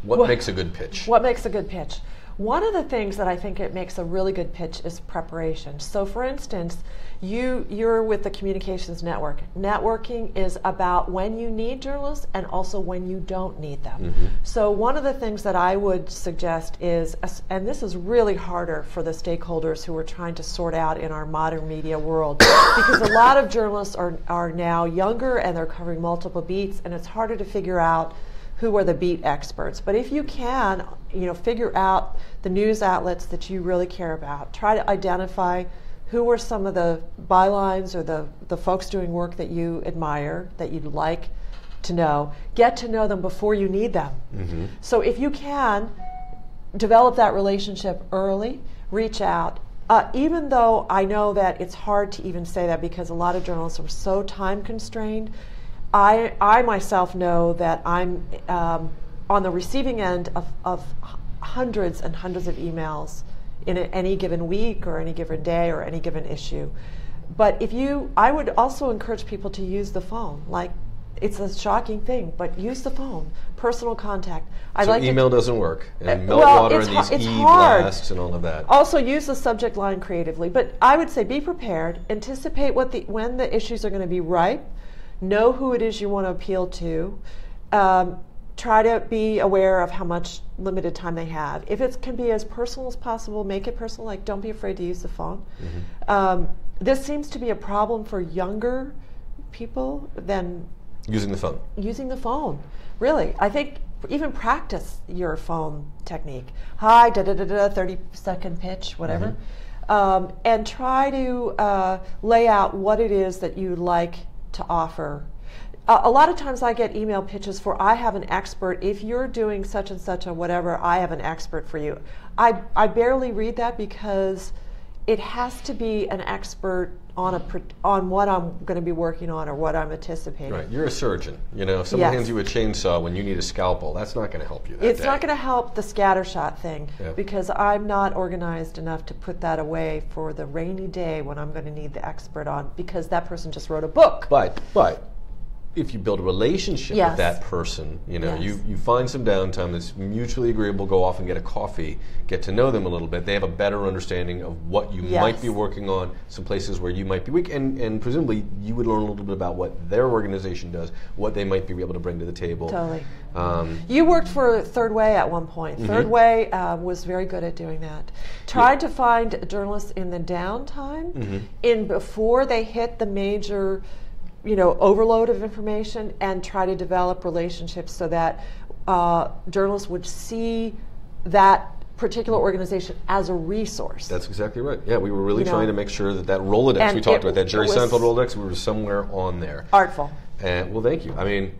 What makes a good pitch? What makes a good pitch? One of the things that I think it makes a really good pitch is preparation. So for instance, you're with the Communications Network. Networking is about when you need journalists and also when you don't need them. Mm-hmm. So one of the things that I would suggest is, and this is really harder for the stakeholders who are trying to sort out in our modern media world, because a lot of journalists are now younger and they're covering multiple beats, and it's harder to figure out who are the beat experts. But if you can, figure out the news outlets that you really care about, try to identify who are some of the bylines or the folks doing work that you admire, that you'd like to know. Get to know them before you need them. Mm-hmm. So if you can, develop that relationship early, reach out. Even though I know that it's hard to even say that because a lot of journalists are so time constrained, I myself know that I'm on the receiving end of hundreds and hundreds of emails in any given week or any given day or any given issue. But I would also encourage people to use the phone. Like, it's a shocking thing, but use the phone. Personal contact. So like email doesn't work, and meltwater and these e-blasts and all of that. Also, use the subject line creatively. But I would say be prepared. Anticipate when the issues are going to be ripe. Know who it is you want to appeal to. Try to be aware of how much limited time they have. If it can be as personal as possible, make it personal. Like, don't be afraid to use the phone. Mm-hmm. This seems to be a problem for younger people than using the phone. Using the phone, really. I think even practice your phone technique. Hi, da da da da, 30-second pitch, whatever, mm-hmm. And try to lay out what it is that you like to offer. A lot of times I get email pitches for, I have an expert, if you're doing such and such or whatever, I have an expert for you. I barely read that because it has to be an expert on what I'm going to be working on or what I'm anticipating. Right, you're a surgeon. If someone hands you a chainsaw when you need a scalpel, that's not going to help you that It's not going to help the scattershot thing, because I'm not organized enough to put that away for the rainy day when I'm going to need the expert on, because that person just wrote a book. But if you build a relationship with that person, you find some downtime that's mutually agreeable, go off and get a coffee, get to know them a little bit. They have a better understanding of what you might be working on, some places where you might be weak, and presumably you would learn a little bit about what their organization does, what they might be able to bring to the table. Totally. You worked for Third Way at one point. Third Way was very good at doing that. Tried to find journalists in the downtime, in before they hit the major overload of information, and try to develop relationships so that journalists would see that particular organization as a resource. That's exactly right. Yeah, we were really trying to make sure that Rolodex we talked about, that Jerry Seinfeld Rolodex, we were somewhere on there. Artful. And, well, thank you. I mean,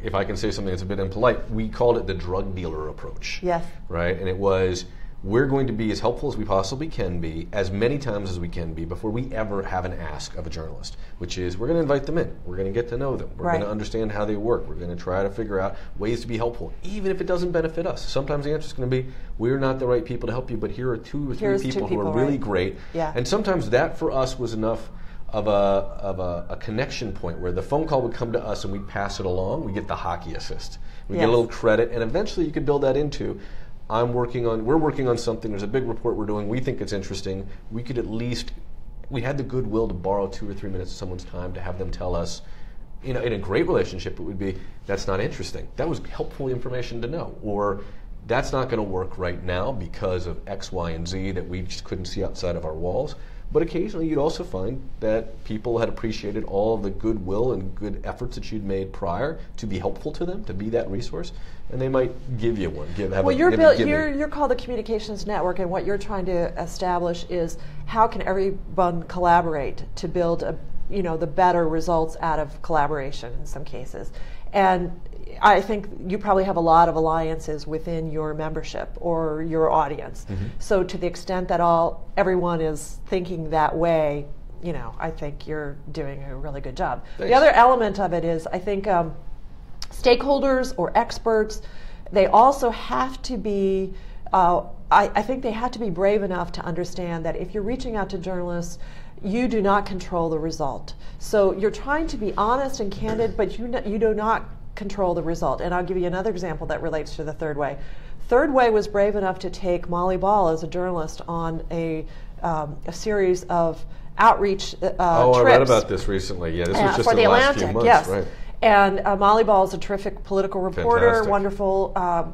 if I can say something that's a bit impolite, we called it the drug dealer approach. Yes. Right? And it was, we're going to be as helpful as we possibly can be, as many times as we can be, before we ever have an ask of a journalist, which is, we're going to invite them in. We're going to get to know them. We're going to understand how they work. We're going to try to figure out ways to be helpful, even if it doesn't benefit us. Sometimes the answer is going to be, we're not the right people to help you, but here are two or three people who are really great. Yeah. And sometimes that, for us, was enough of a connection point where the phone call would come to us and we'd pass it along. We'd get the hockey assist. We'd get a little credit, and eventually you could build that into, we're working on something, there's a big report we're doing, we think it's interesting, we could at least we had the goodwill to borrow 2 or 3 minutes of someone's time to have them tell us, you know, in a great relationship, it would be, that's not interesting. That was helpful information to know. Or that's not going to work right now because of X, Y, and Z that we just couldn't see outside of our walls. But occasionally you'd also find that people had appreciated all of the goodwill and good efforts that you'd made prior to be helpful to them, to be that resource, and they might give you one. You're called the Communications Network, and what you're trying to establish is how can everyone collaborate to build a, you know, the better results out of collaboration in some cases. And I think you probably have a lot of alliances within your membership or your audience. Mm-hmm. So to the extent that everyone is thinking that way, you know, I think you're doing a really good job. Thanks. The other element of it is, I think stakeholders or experts, they also have to be, I think they have to be brave enough to understand that if you're reaching out to journalists, you do not control the result. So you're trying to be honest and candid, but you do not control the result. And I'll give you another example that relates to the Third Way. Third Way was brave enough to take Molly Ball as a journalist on a series of outreach trips. I read about this recently. Yeah, this was just in the last few months. Yes. Right. And Molly Ball is a terrific political reporter, fantastic, wonderful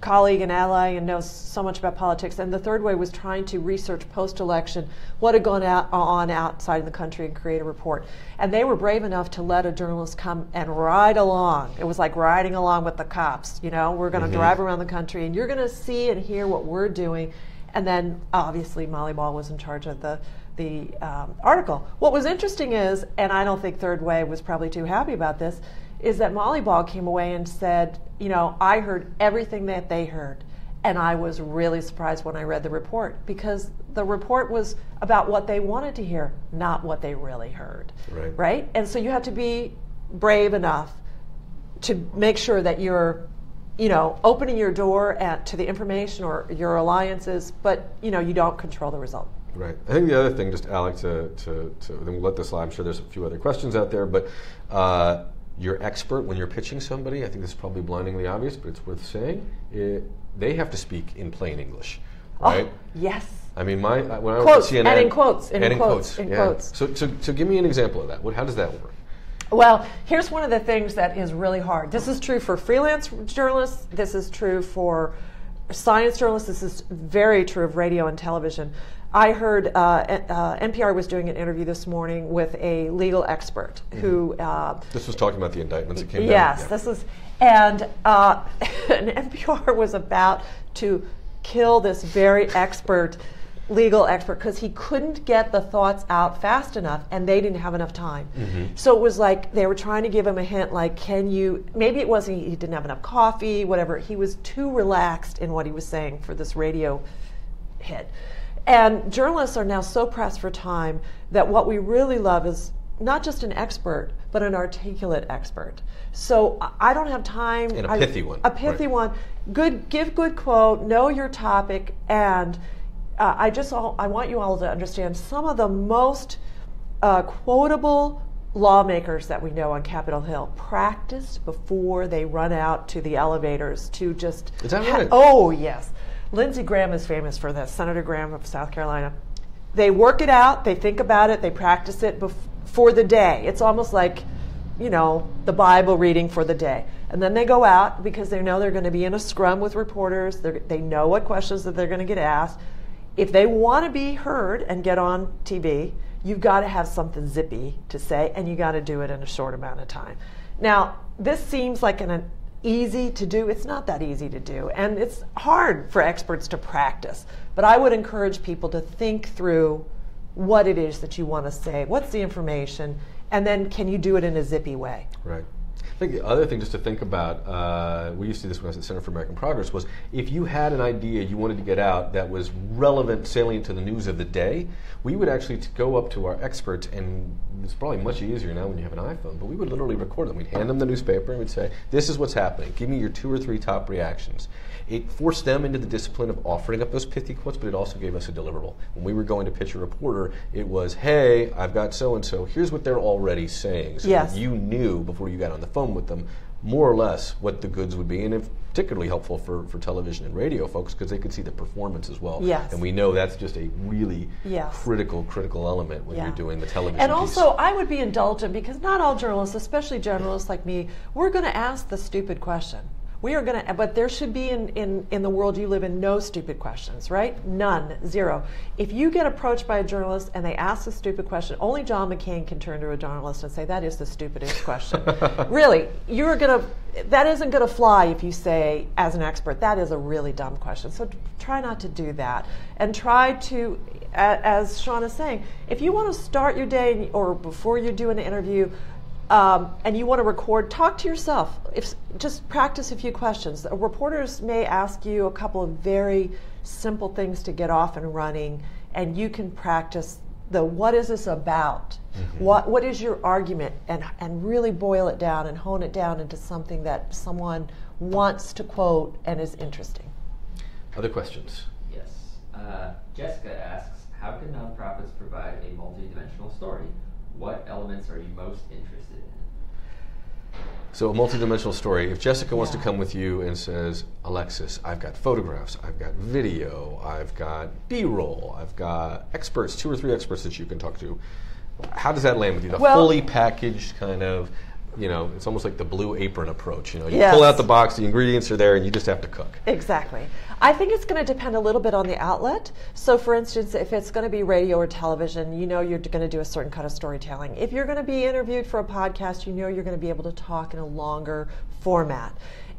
colleague and ally, and knows so much about politics. And the Third Way was trying to research post-election what had gone on outside of the country and create a report. And they were brave enough to let a journalist come and ride along. It was like riding along with the cops. You know, we're going to drive around the country, and you're going to see and hear what we're doing. And then, obviously, Molly Ball was in charge of the article. What was interesting is, and I don't think Third Way was probably too happy about this, is that Molly Ball came away and said, you know, I heard everything that they heard, and I was really surprised when I read the report, because the report was about what they wanted to hear, not what they really heard. Right. Right? And so you have to be brave enough to make sure that you're, you know, opening your door to the information or your alliances, but, you know, you don't control the result. Right. I think the other thing, just Alec, then we'll let this slide. I'm sure there's a few other questions out there, but your expert, when you're pitching somebody, I think this is probably blindingly obvious, but it's worth saying, they have to speak in plain English, right? Oh, yes. I mean, when I was at CNN, and in quotes, in quotes. So give me an example of that. How does that work? Well, here's one of the things that is really hard. This is true for freelance journalists. This is true for science journalists. This is very true of radio and television. I heard NPR was doing an interview this morning with a legal expert who... this was talking about the indictments that came down. Yes, yeah. This was... And an NPR was about to kill this very legal expert, because he couldn't get the thoughts out fast enough, and they didn't have enough time. So it was like they were trying to give him a hint, like, can you... Maybe it wasn't he didn't have enough coffee, whatever. He was too relaxed in what he was saying for this radio hit. And journalists are now so pressed for time that what we really love is not just an expert, but an articulate expert. So I don't have time. And a pithy one. A pithy one. Good, give good quote, know your topic, and I want you all to understand some of the most quotable lawmakers that we know on Capitol Hill practiced before they run out to the elevators to just... Is that right? Oh, yes. Lindsey Graham is famous for this, Senator Graham of South Carolina. They work it out, they think about it, they practice it for the day. It's almost like, you know, the Bible reading for the day. And then they go out because they know they're going to be in a scrum with reporters. They know what questions that they're going to get asked. If they want to be heard and get on TV, you've got to have something zippy to say, and you've got to do it in a short amount of time. Now, this seems like an easy to do. It's not that easy to do, and it's hard for experts to practice, but I would encourage people to think through what it is that you want to say, what's the information, and then can you do it in a zippy way. Right. I think the other thing just to think about, we used to do this when I was at Center for American Progress, was if you had an idea you wanted to get out that was relevant, salient to the news of the day, we would actually go up to our experts, and it's probably much easier now when you have an iPhone, but we would literally record them. We'd hand them the newspaper and we'd say, this is what's happening. Give me your 2 or 3 top reactions. It forced them into the discipline of offering up those pithy quotes, but it also gave us a deliverable. When we were going to pitch a reporter, it was, hey, I've got so-and-so. Here's what they're already saying. So yes. You knew before you got on the phone with them more or less what the goods would be, and it's particularly helpful for television and radio folks because they could see the performance as well. Yes. And we know that's just a really critical element when you're doing the television and piece. Also, I would be indulgent because not all journalists, especially generalists like me, we're going to ask the stupid question. We are going to, but there should be in the world you live in no stupid questions, right? None, zero. If you get approached by a journalist and they ask a stupid question, only John McCain can turn to a journalist and say, that is the stupidest question. Really, you're going to, that isn't going to fly if you say, as an expert, that is a really dumb question. So try not to do that. And try to, as Sean is saying, if you want to start your day or before you do an interview, and you want to record, talk to yourself. Just practice a few questions. Reporters may ask you a couple of very simple things to get off and running, and you can practice the what is this about? Mm-hmm. What is your argument? And really boil it down and hone it down into something that someone wants to quote and is interesting. Other questions? Yes. Jessica asks, how can nonprofits provide a multidimensional story? What elements are you most interested in? So a multidimensional story. If Jessica wants to come with you and says, Alexis, I've got photographs, I've got video, I've got B-roll, I've got experts, 2 or 3 experts that you can talk to, how does that land with you? The fully packaged kind of, you know, it's almost like the Blue Apron approach. You know, you pull out the box, the ingredients are there, and you just have to cook. Exactly. I think it's going to depend a little bit on the outlet. So, for instance, if it's going to be radio or television, you know you're going to do a certain kind of storytelling. If you're going to be interviewed for a podcast, you know you're going to be able to talk in a longer format.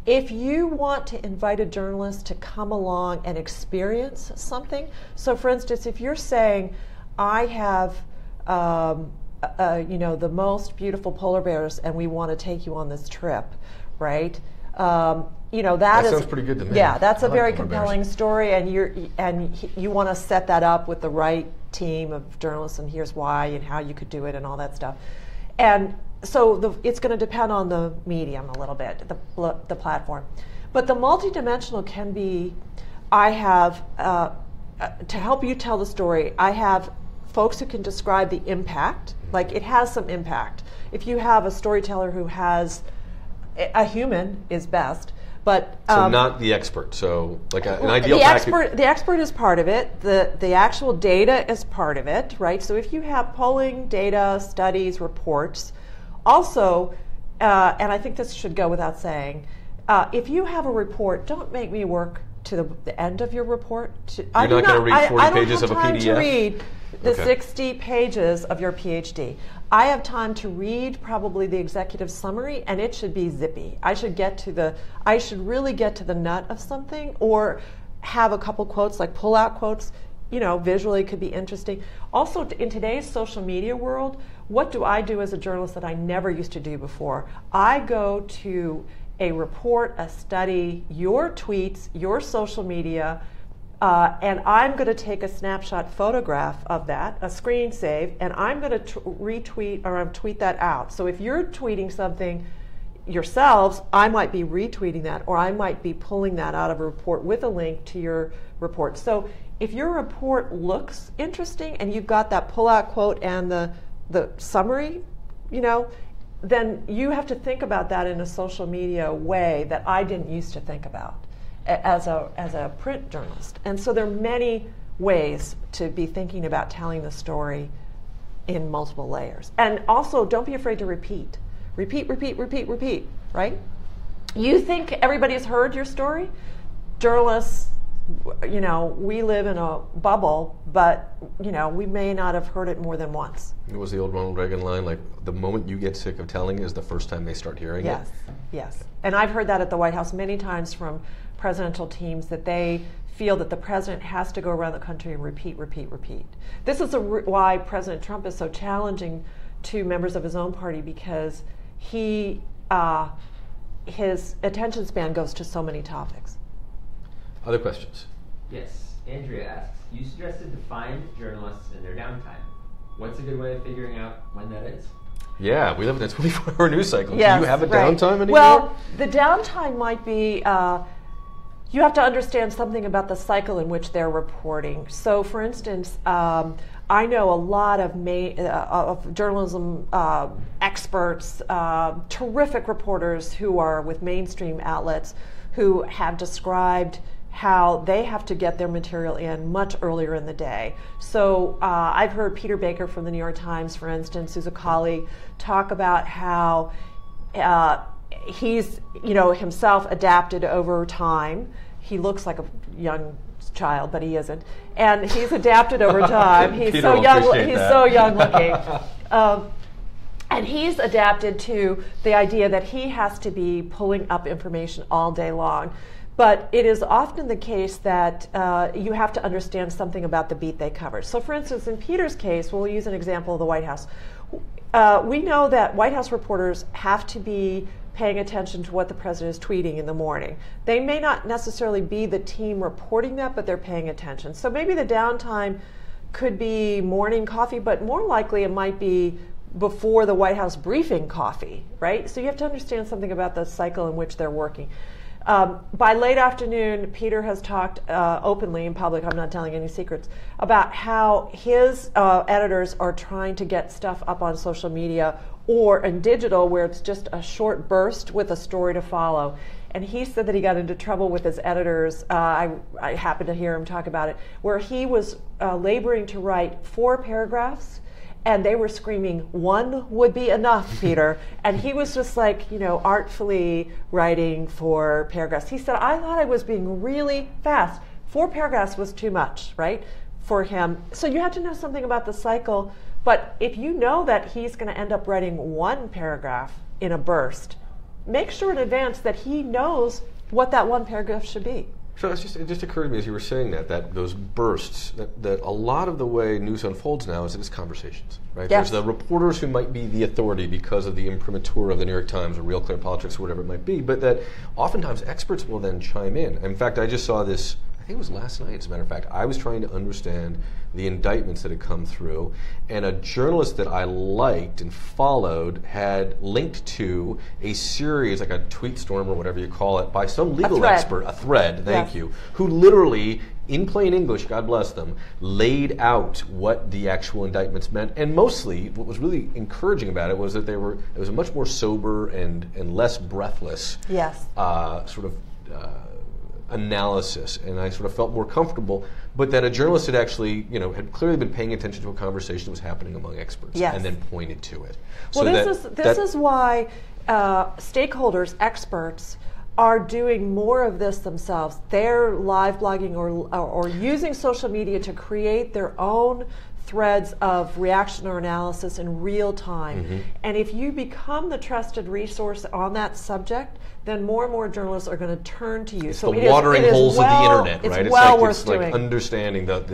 If you want to invite a journalist to come along and experience something, so, for instance, if you're saying, I have... you know, the most beautiful polar bears, and we want to take you on this trip, right? You know, that sounds pretty good to me. Yeah, that's a very compelling story, and you want to set that up with the right team of journalists, and here's why and how you could do it, and all that stuff. And so it's going to depend on the medium a little bit, the platform, but the multidimensional can be. I have to help you tell the story. I have folks who can describe the impact. Like, it has some impact. If you have a storyteller who has a human is best, but so not the expert. So like an ideal package. The expert is part of it. The actual data is part of it, right? So if you have polling, data, studies, reports, also, and I think this should go without saying, if you have a report, don't make me work to the end of your report. I'm not going to read 40 pages of a PDF. To read the 60 pages of your PhD. I have time to read probably the executive summary, and it should be zippy. I should really get to the nut of something, or have a couple quotes, like pull out quotes, you know, visually could be interesting. Also, in today's social media world, what do I do as a journalist that I never used to do before? I go to a report, a study, your tweets, your social media, and I'm going to take a snapshot photograph of that, a screen save, and I'm going to retweet or tweet that out. So if you're tweeting something yourselves, I might be retweeting that, or I might be pulling that out of a report with a link to your report. So if your report looks interesting and you've got that pull-out quote and the summary, you know, then you have to think about that in a social media way that I didn't used to think about as a print journalist. And so there are many ways to be thinking about telling the story in multiple layers. And also, don't be afraid to repeat. Repeat, repeat, repeat, repeat, right? You think everybody has heard your story? Journalists, you know, we live in a bubble, but, you know, we may not have heard it more than once. It was the old Ronald Reagan line, like, the moment you get sick of telling is the first time they start hearing it. Yes. And I've heard that at the White House many times from presidential teams, that they feel that the president has to go around the country and repeat, repeat, repeat. This is why President Trump is so challenging to members of his own party, because he his attention span goes to so many topics. Other questions? Yes. Andrea asks, you suggested to find journalists in their downtime. What's a good way of figuring out when that is? Yeah, we live in a 24-hour news cycle. Yes, do you have a downtime anymore? Well, the downtime might be... you have to understand something about the cycle in which they're reporting. So, for instance, I know a lot of journalism experts experts, terrific reporters who are with mainstream outlets who have described how they have to get their material in much earlier in the day. So I've heard Peter Baker from the New York Times, for instance, who's a colleague, talk about how he's, himself adapted over time. He looks like a young child, but he isn't, and he's adapted over time. He's so young. He's so young looking, and he's adapted to the idea that he has to be pulling up information all day long. But it is often the case that you have to understand something about the beat they cover. So for instance, in Peter's case, we'll use an example of the White House. We know that White House reporters have to be paying attention to what the president is tweeting in the morning. They may not necessarily be the team reporting that, but they're paying attention. So maybe the downtime could be morning coffee, but more likely it might be before the White House briefing coffee, right? So you have to understand something about the cycle in which they're working. By late afternoon, Peter has talked openly in public, I'm not telling any secrets, about how his editors are trying to get stuff up on social media or in digital where it's just a short burst with a story to follow. And he said that he got into trouble with his editors, I happened to hear him talk about it, where he was laboring to write 4 paragraphs. And they were screaming, "One would be enough, Peter." And he was just like, artfully writing 4 paragraphs. He said, "I thought I was being really fast. 4 paragraphs was too much," right, for him. So you have to know something about the cycle. But if you know that he's going to end up writing 1 paragraph in a burst, make sure in advance that he knows what that 1 paragraph should be. So it just occurred to me as you were saying that those bursts, that a lot of the way news unfolds now is that it's conversations, right? Yes. There's the reporters who might be the authority because of the imprimatur of the New York Times or Real Clear Politics or whatever it might be, but that oftentimes experts will then chime in. In fact, I just saw this, I think it was last night, as a matter of fact. I was trying to understand the indictments that had come through, and a journalist that I liked and followed had linked to a series, like a tweet storm or whatever you call it, by some legal expert, a thread, thank you, who literally, in plain English, God bless them, laid out what the actual indictments meant. And mostly, what was really encouraging about it was that it was a much more sober and less breathless analysis, and I sort of felt more comfortable, but that a journalist had actually, had clearly been paying attention to a conversation that was happening among experts, and then pointed to it. Well, so this is why stakeholders, experts, are doing more of this themselves. They're live blogging or using social media to create their own threads of reaction or analysis in real time. Mm-hmm. And if you become the trusted resource on that subject, then more and more journalists are going to turn to you. It's so the watering holes of the internet, right? It's like understanding the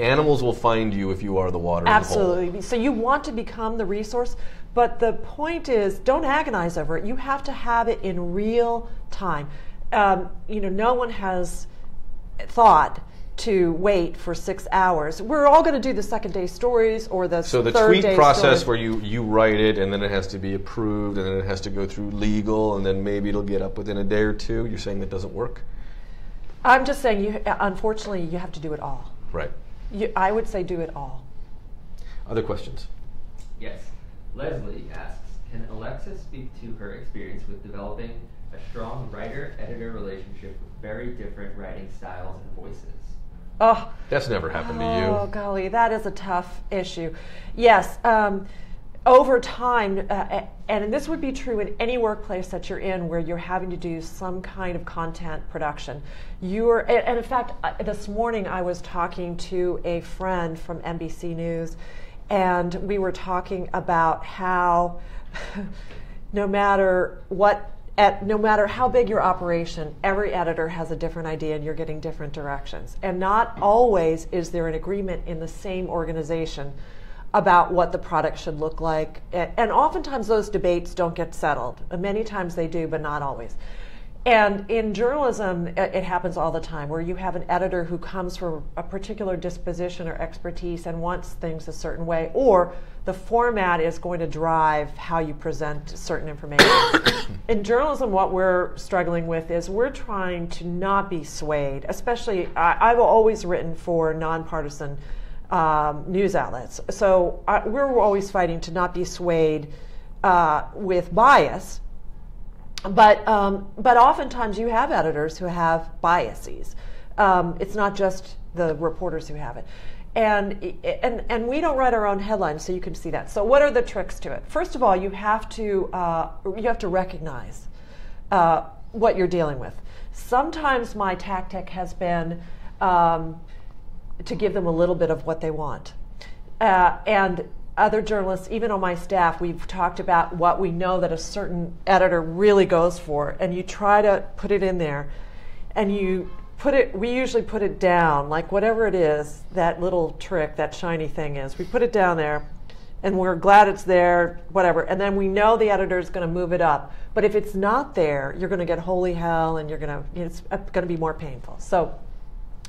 animals will find you if you are the watering hole. Absolutely. So you want to become the resource, but the point is, don't agonize over it. You have to have it in real time. No one has thought to wait for 6 hours. We're all going to do the second day stories or the third day stories. So the tweet process where you write it and then it has to be approved and then it has to go through legal and then maybe it'll get up within a day or two. You're saying that doesn't work? I'm just saying, unfortunately, you have to do it all. Right. I would say do it all. Other questions? Yes. Leslie asks, can Alexis speak to her experience with developing a strong writer-editor relationship with very different writing styles and voices? Oh, that's never happened to you. Oh, golly, that is a tough issue. Yes, over time, and this would be true in any workplace that you're in where you're having to do some kind of content production. And in fact, this morning I was talking to a friend from NBC News, and we were talking about how no matter how big your operation, every editor has a different idea and you're getting different directions. And not always is there an agreement in the same organization about what the product should look like. And oftentimes those debates don't get settled. Many times they do, but not always. And in journalism, it happens all the time, where you have an editor who comes from a particular disposition or expertise and wants things a certain way, or the format is going to drive how you present certain information. In journalism, what we're struggling with is we're trying to not be swayed, especially, I've always written for nonpartisan news outlets, so we're always fighting to not be swayed with bias, but oftentimes you have editors who have biases. It's not just the reporters who have it. And we don't write our own headlines, so you can see that. So what are the tricks to it? First of all, you have to recognize what you're dealing with. Sometimes my tactic has been to give them a little bit of what they want. And other journalists, even on my staff, we've talked about what we know that a certain editor really goes for, and you try to put it in there, and you put it, we usually put it down, like whatever it is, that little trick, that shiny thing is, we put it down there and we're glad it's there, whatever, and then we know the editor's going to move it up. But if it's not there, you're going to get holy hell, and you're going to, it's going to be more painful. So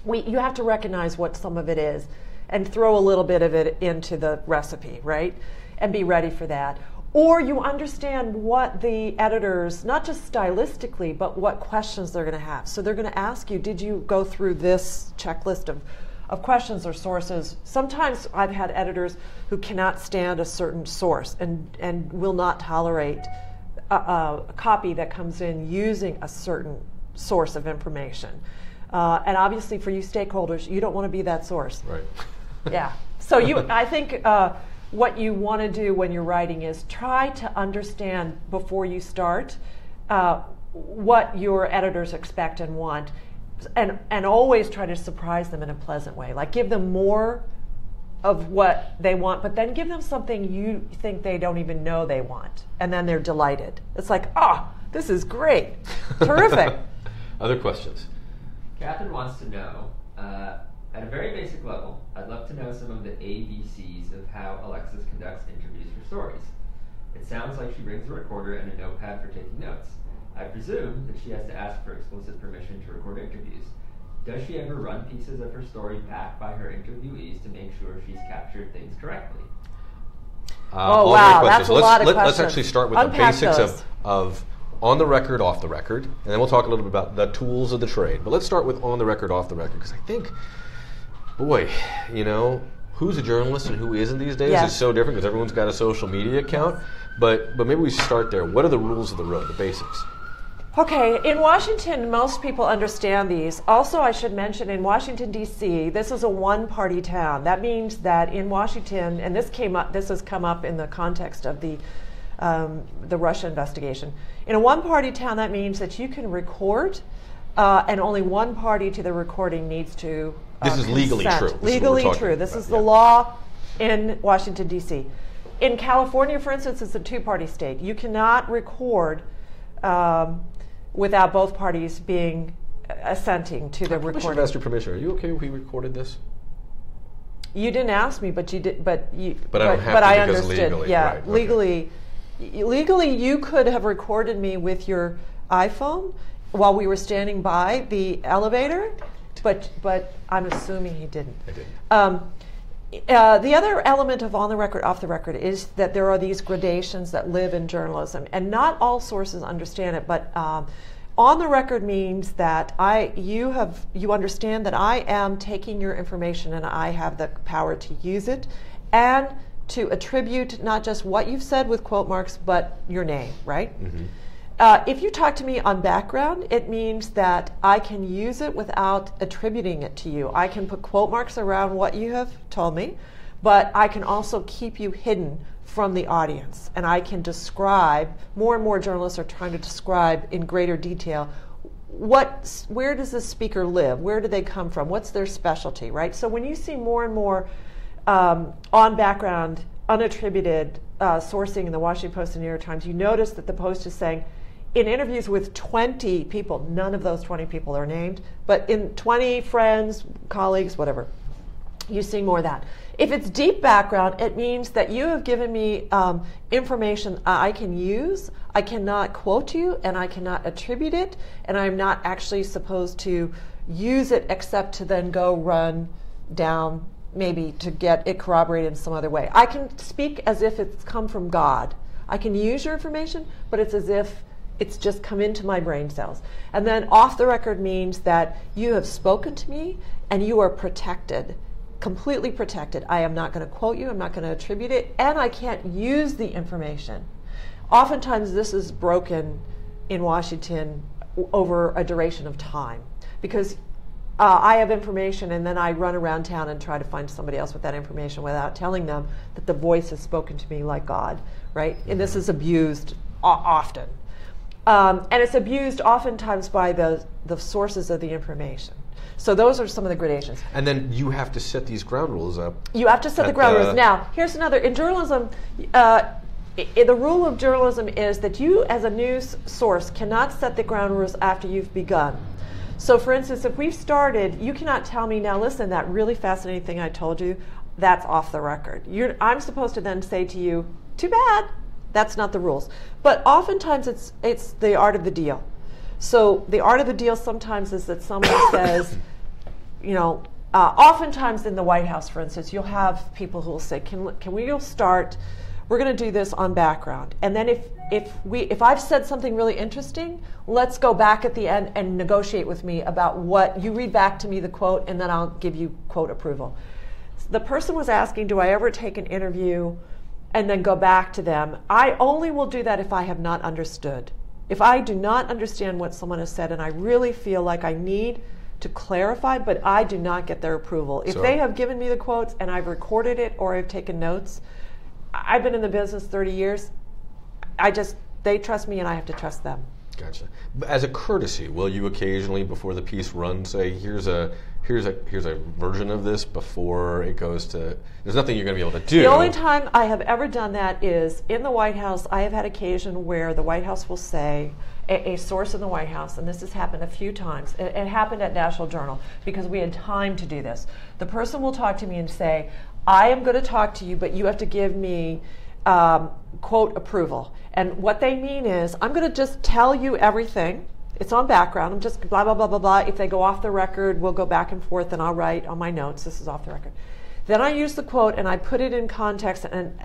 you have to recognize what some of it is and throw a little bit of it into the recipe, right? And be ready for that. Or you understand what the editors, not just stylistically, but what questions they're going to have. So they're going to ask you, did you go through this checklist of questions or sources? Sometimes I've had editors who cannot stand a certain source and will not tolerate a copy that comes in using a certain source of information. And obviously for you stakeholders, you don't want to be that source. Right. Yeah. So I think... what you want to do when you're writing is try to understand before you start what your editors expect and want, and always try to surprise them in a pleasant way. Like give them more of what they want, but then give them something you think they don't even know they want, and then they're delighted. It's like, oh, this is great, terrific. Other questions? Catherine wants to know, at a very basic level, I'd love to know some of the ABCs of how Alexis conducts interviews for stories. It sounds like she brings a recorder and a notepad for taking notes. I presume that she has to ask for explicit permission to record interviews. Does she ever run pieces of her story back by her interviewees to make sure she's captured things correctly? Oh, wow, that's a lot of questions. Let's actually start with unpack the basics of on the record, off the record, and then we'll talk a little bit about the tools of the trade. But let's start with on the record, off the record, because I think... boy, you know, who's a journalist and who isn't these days is so different because everyone's got a social media account. But maybe we start there. What are the rules of the road, the basics? Okay, in Washington, most people understand these. Also, I should mention, in Washington, D.C., this is a one-party town. That means that in Washington, and this has come up in the context of the Russia investigation. In a one-party town, that means that you can record, and only one party to the recording needs to. This is legally true. This legally true. This is the law in Washington, D.C. In California, for instance, it's a two-party state. You cannot record without both parties being assenting to the recording. I should have asked your permission. Are you okay if we recorded this? You didn't ask me, but you did. But I don't have to because legally. Yeah, right, legally, you could have recorded me with your iPhone while we were standing by the elevator. But I'm assuming he didn't. I didn't. The other element of on the record, off the record is that there are these gradations that live in journalism, and not all sources understand it. But on the record means that you understand that I am taking your information and I have the power to use it, and to attribute not just what you've said with quote marks, but your name, right? Mm-hmm. If you talk to me on background, it means that I can use it without attributing it to you. I can put quote marks around what you have told me, but I can also keep you hidden from the audience. And I can describe, more and more journalists are trying to describe in greater detail, where does this speaker live? Where do they come from? What's their specialty, right? So when you see more and more on background, unattributed sourcing in the Washington Post and New York Times, you notice that the Post is saying, in interviews with 20 people, none of those 20 people are named, but in 20 friends, colleagues, whatever, you see more of that. If it's deep background, it means that you have given me information I can use, I cannot quote you, and I cannot attribute it, and I'm not actually supposed to use it except to then go run down, maybe to get it corroborated in some other way. I can speak as if it's come from God. I can use your information, but it's as if it's just come into my brain cells. And then off the record means that you have spoken to me and you are protected, completely protected. I am not going to quote you, I'm not going to attribute it, and I can't use the information. Oftentimes this is broken in Washington over a duration of time, because I have information and then I run around town and try to find somebody else with that information without telling them that the voice has spoken to me like God, right? And this is abused often. And it's abused oftentimes by the sources of the information. So those are some of the gradations. And then you have to set these ground rules up. You have to set the ground rules. Now, here's another. In journalism, the rule of journalism is that you, as a news source, cannot set the ground rules after you've begun. So, for instance, if we've started, you cannot tell me, now listen, that really fascinating thing I told you, that's off the record. I'm supposed to then say to you, too bad. That's not the rules. But oftentimes it's the art of the deal. So the art of the deal sometimes is that someone says, you know, oftentimes in the White House, for instance, you'll have people who will say, can we start, we're going to do this on background. And then if I've said something really interesting, let's go back at the end and negotiate with me about what, you read back to me the quote, and then I'll give you quote approval. So the person was asking, do I ever take an interview and then go back to them? I only will do that if I have not understood. If I do not understand what someone has said and I really feel like I need to clarify, but I do not get their approval. If they have given me the quotes and I've recorded it or I've taken notes, I've been in the business 30 years, they trust me and I have to trust them. Gotcha. As a courtesy, will you occasionally, before the piece runs, say, here's a version of this before it goes to, there's nothing you're going to be able to do. The only time I have ever done that is in the White House. I have had occasion where the White House will say, a source in the White House, and this has happened a few times. It happened at National Journal because we had time to do this. The person will talk to me and say, I am going to talk to you, but you have to give me quote approval. And what they mean is, I'm going to just tell you everything. It's on background. I'm just blah, blah, blah, blah, blah. If they go off the record, we'll go back and forth, and I'll write on my notes, this is off the record. Then I use the quote, and I put it in context, and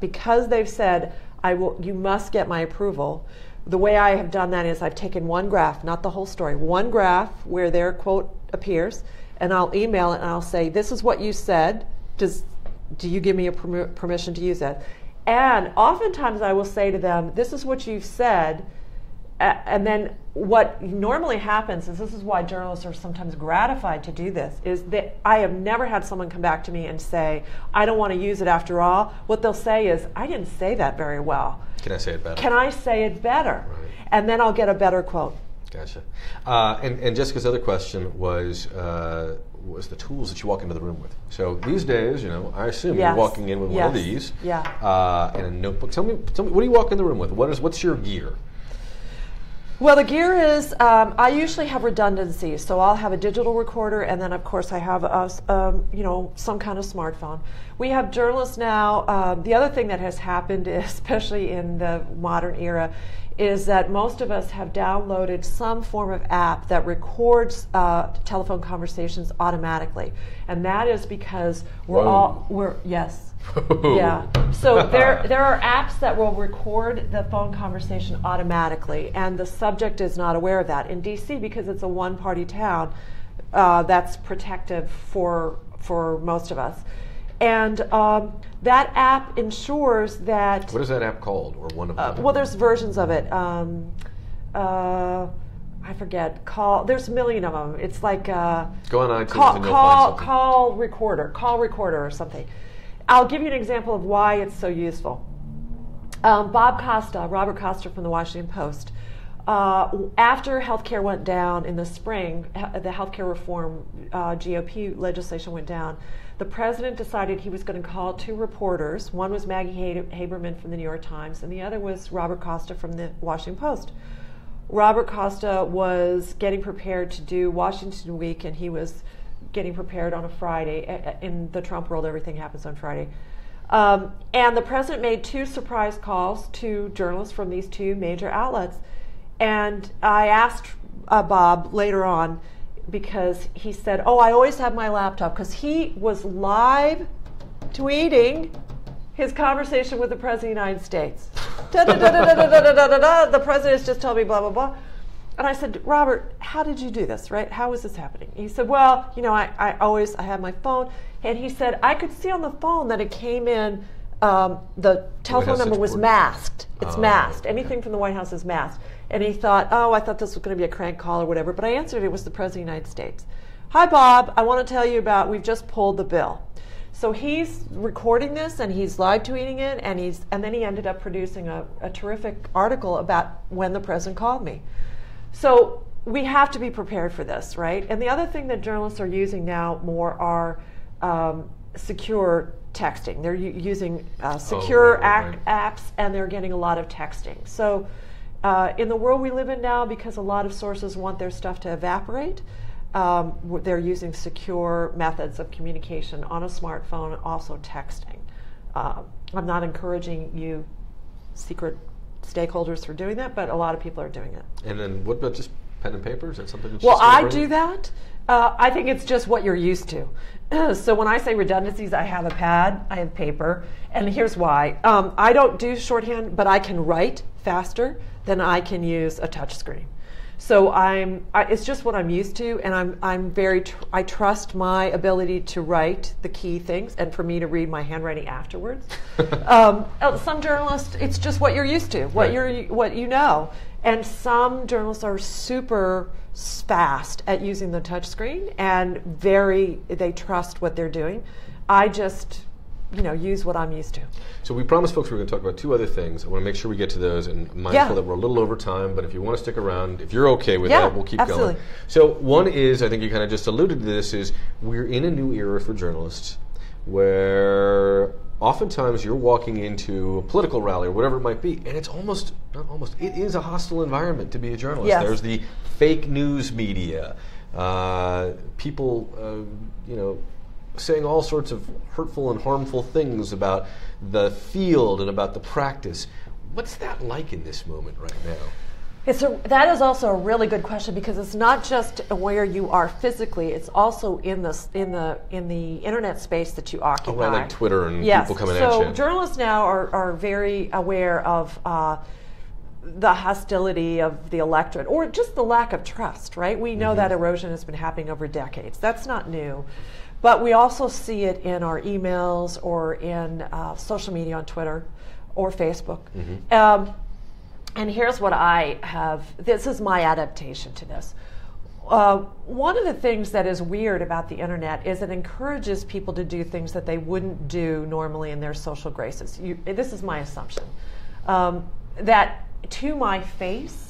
because they've said, you must get my approval, the way I have done that is I've taken one graph, not the whole story, one graph where their quote appears, and I'll email it, and I'll say, this is what you said. Do you give me a permission to use that? And oftentimes I will say to them, this is what you've said. And then what normally happens is, this is why journalists are sometimes gratified to do this, is that I have never had someone come back to me and say, I don't want to use it after all. What they'll say is, I didn't say that very well. Can I say it better? Can I say it better? Right. And then I'll get a better quote. Gotcha. And Jessica's other question was the tools that you walk into the room with. So these days, you know, I assume you're walking in with one of these and a notebook. Tell me, what do you walk in the room with? What's your gear? Well, the gear is, I usually have redundancy, so I'll have a digital recorder, and then of course I have some kind of smartphone. We have journalists now. The other thing that has happened, especially in the modern era, is that most of us have downloaded some form of app that records telephone conversations automatically, and that is because So there are apps that will record the phone conversation automatically, and the subject is not aware of that. In DC, because it's a one-party town, that's protective for most of us. And that app ensures that... What is that app called, or one of them? Well, there's versions of it. I forget. There's a million of them. It's like... Go on iTunes and you'll find something. Call recorder or something. I'll give you an example of why it's so useful. Robert Costa from the Washington Post, after healthcare went down in the spring, the healthcare reform GOP legislation went down, the president decided he was going to call two reporters. One was Maggie Haberman from the New York Times, and the other was Robert Costa from the Washington Post. Robert Costa was getting prepared to do Washington Week, and he was getting prepared on a Friday. In the Trump world, everything happens on Friday. And the president made two surprise calls to journalists from these two major outlets. And I asked Bob later on, because he said, oh, I always have my laptop, because he was live tweeting his conversation with the President of the United States. The president just told me blah, blah, blah. And I said, Robert, how did you do this, right? How is this happening? He said, well, you know, I have my phone. And he said, I could see on the phone that it came in the telephone number was masked. It's masked. Anything from the White House is masked. And he thought, oh, I thought this was going to be a crank call or whatever. But I answered it was the President of the United States. Hi, Bob. I want to tell you about, we've just pulled the bill. So he's recording this, and he's live tweeting it, and he's, and then he ended up producing a terrific article about when the president called me. So we have to be prepared for this, right? And the other thing that journalists are using now more are secure texting. They're using secure apps, and they're getting a lot of texting. So in the world we live in now, because a lot of sources want their stuff to evaporate, they're using secure methods of communication on a smartphone and also texting. I'm not encouraging you secret stakeholders for doing that, but a lot of people are doing it. And then what about just pen and paper? Is that something that's do that. I think it's just what you're used to. So when I say redundancies, I have a pad, I have paper, and here's why. I don't do shorthand, but I can write faster than I can use a touch screen. So it's just what I'm used to, and I trust my ability to write the key things, and for me to read my handwriting afterwards. Some journalists, it's just what you're used to, what you know, and some journalists are super fast at using the touch screen, and they trust what they're doing. I just, use what I'm used to. So we promised folks we're going to talk about two other things. I want to make sure we get to those, and mindful that we're a little over time, but if you want to stick around, if you're okay with that, we'll keep going. So one is, I think you kind of just alluded to this, is we're in a new era for journalists where oftentimes you're walking into a political rally or whatever it might be, and it's almost, not almost, it is a hostile environment to be a journalist. Yes. There's the fake news media, people, saying all sorts of hurtful and harmful things about the field and about the practice. What's that like in this moment right now? That is also a really good question, because it's not just where you are physically; it's also in the internet space that you occupy. Oh, right, like Twitter and people coming at you. So journalists now are very aware of the hostility of the electorate, or just the lack of trust. Right? We know that erosion has been happening over decades. That's not new. But we also see it in our emails, or in social media on Twitter or Facebook. And here's what I have. This is my adaptation to this. One of the things that is weird about the internet is it encourages people to do things that they wouldn't do normally in their social graces. This is my assumption. That to my face,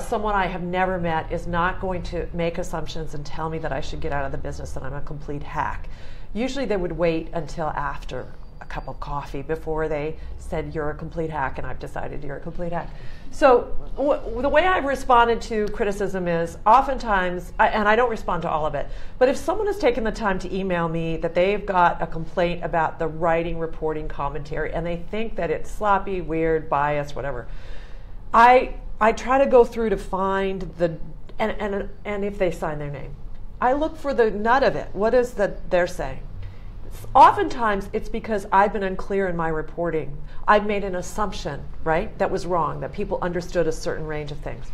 someone I have never met is not going to make assumptions and tell me that I should get out of the business, that I'm a complete hack. Usually they would wait until after a cup of coffee before they said, you're a complete hack, and I've decided you're a complete hack. So the way I've responded to criticism is oftentimes, and I don't respond to all of it, but if someone has taken the time to email me that they've got a complaint about the writing, reporting, commentary, and they think that it's sloppy, weird, biased, whatever, I try to go through to find the, and if they sign their name, I look for the nut of it. What is that they're saying? Oftentimes it's because I've been unclear in my reporting. I've made an assumption, right, that was wrong, that people understood a certain range of things.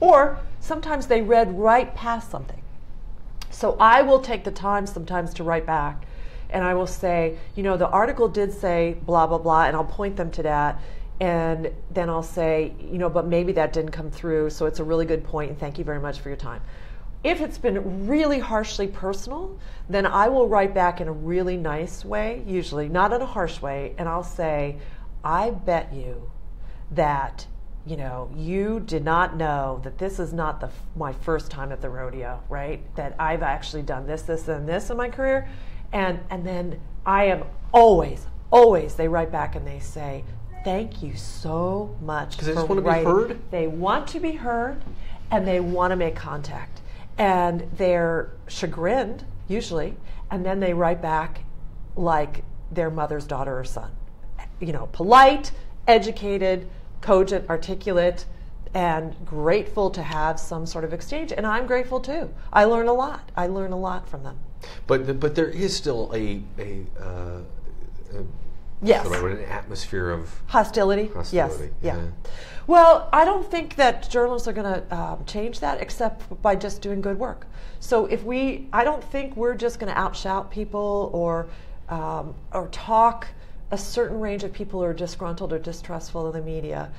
Or sometimes they read right past something. So I will take the time sometimes to write back, and I will say, the article did say blah, blah, blah, and I'll point them to that. And then I'll say, but maybe that didn't come through, so it's a really good point, and thank you very much for your time. If it's been really harshly personal, then I will write back in a really nice way, usually, not in a harsh way, and I'll say, I bet you that you did not know that this is not my first time at the rodeo, right? That I've actually done this, this, and this in my career. And then I am always, they write back and they say, thank you so much for writing. They want to be heard, and they want to make contact. And they're chagrined, usually, and then they write back like their mother's daughter or son. Polite, educated, cogent, articulate, and grateful to have some sort of exchange. And I'm grateful, too. I learn a lot. I learn a lot from them. But there is still an atmosphere of hostility. Yeah. Well, I don't think that journalists are going to change that, except by just doing good work. So I don't think we're just going to outshout people or talk a certain range of people who are disgruntled or distrustful of the media.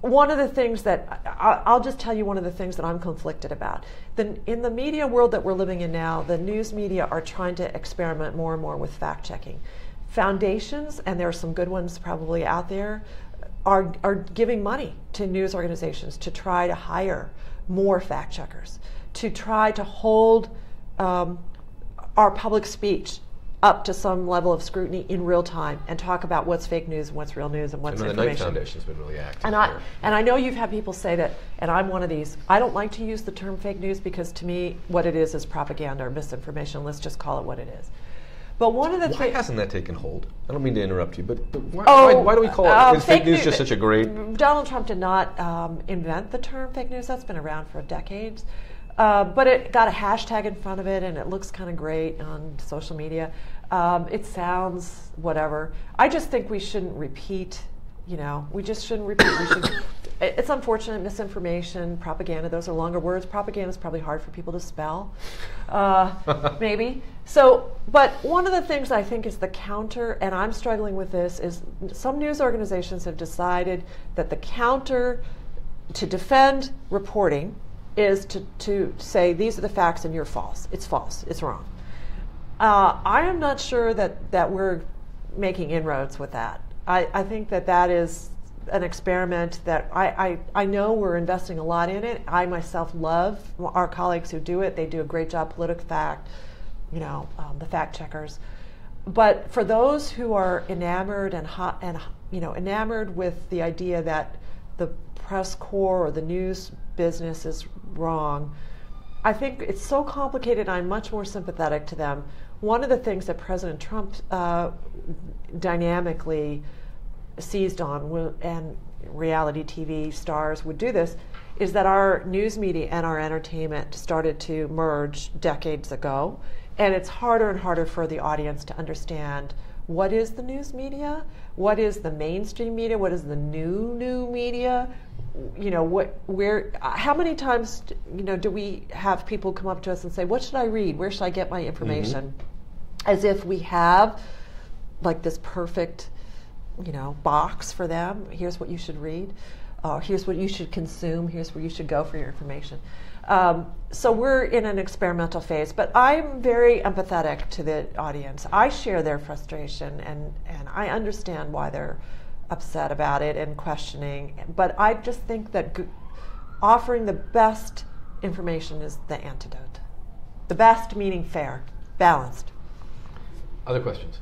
One of the things that, I'll just tell you one of the things that I'm conflicted about. In the media world that we're living in now, the news media are trying to experiment more and more with fact-checking. Foundations, and there are some good ones probably out there, are giving money to news organizations to try to hire more fact-checkers, to try to hold our public speech up to some level of scrutiny in real time and talk about what's fake news and what's real news and what's information. The Knight Foundation's been really active. And I know you've had people say that, and I'm one of these, I don't like to use the term fake news because to me what it is propaganda or misinformation. Let's just call it what it is. But one of the things... Why hasn't that taken hold? I don't mean to interrupt you, but why do we call it... Is fake news just such a great... Donald Trump did not invent the term fake news. That's been around for decades. But it got a hashtag in front of it, and it looks kind of great on social media. It sounds whatever. I just think we shouldn't repeat, you know. We just shouldn't repeat. We should, it's unfortunate, misinformation, propaganda. Those are longer words. Propaganda is probably hard for people to spell, maybe. So, but one of the things I think is the counter, and I'm struggling with this, is some news organizations have decided that the counter to defend reporting is to say these are the facts and you're false, it's wrong. I am not sure that we're making inroads with that. I think that is an experiment that I know we're investing a lot in it. I myself love our colleagues who do it. They do a great job, PolitiFact, you know, the fact checkers. But for those who are enamored enamored with the idea that the press corps or the news business is wrong, I think it's so complicated. I'm much more sympathetic to them. One of the things that President Trump dynamically seized on, and reality TV stars would do this, is that our news media and our entertainment started to merge decades ago, and it's harder and harder for the audience to understand what is the news media, what is the mainstream media, what is the new media. You know, how many times, you know, do we have people come up to us and say, what should I read? Where should I get my information? Mm-hmm. As if we have, like, this perfect, you know, box for them. Here's what you should read. Here's what you should consume. Here's where you should go for your information. So we're in an experimental phase, but I'm very empathetic to the audience. I share their frustration, and I understand why they're upset about it and questioning, but I just think that offering the best information is the antidote. The best meaning fair, balanced. Other questions?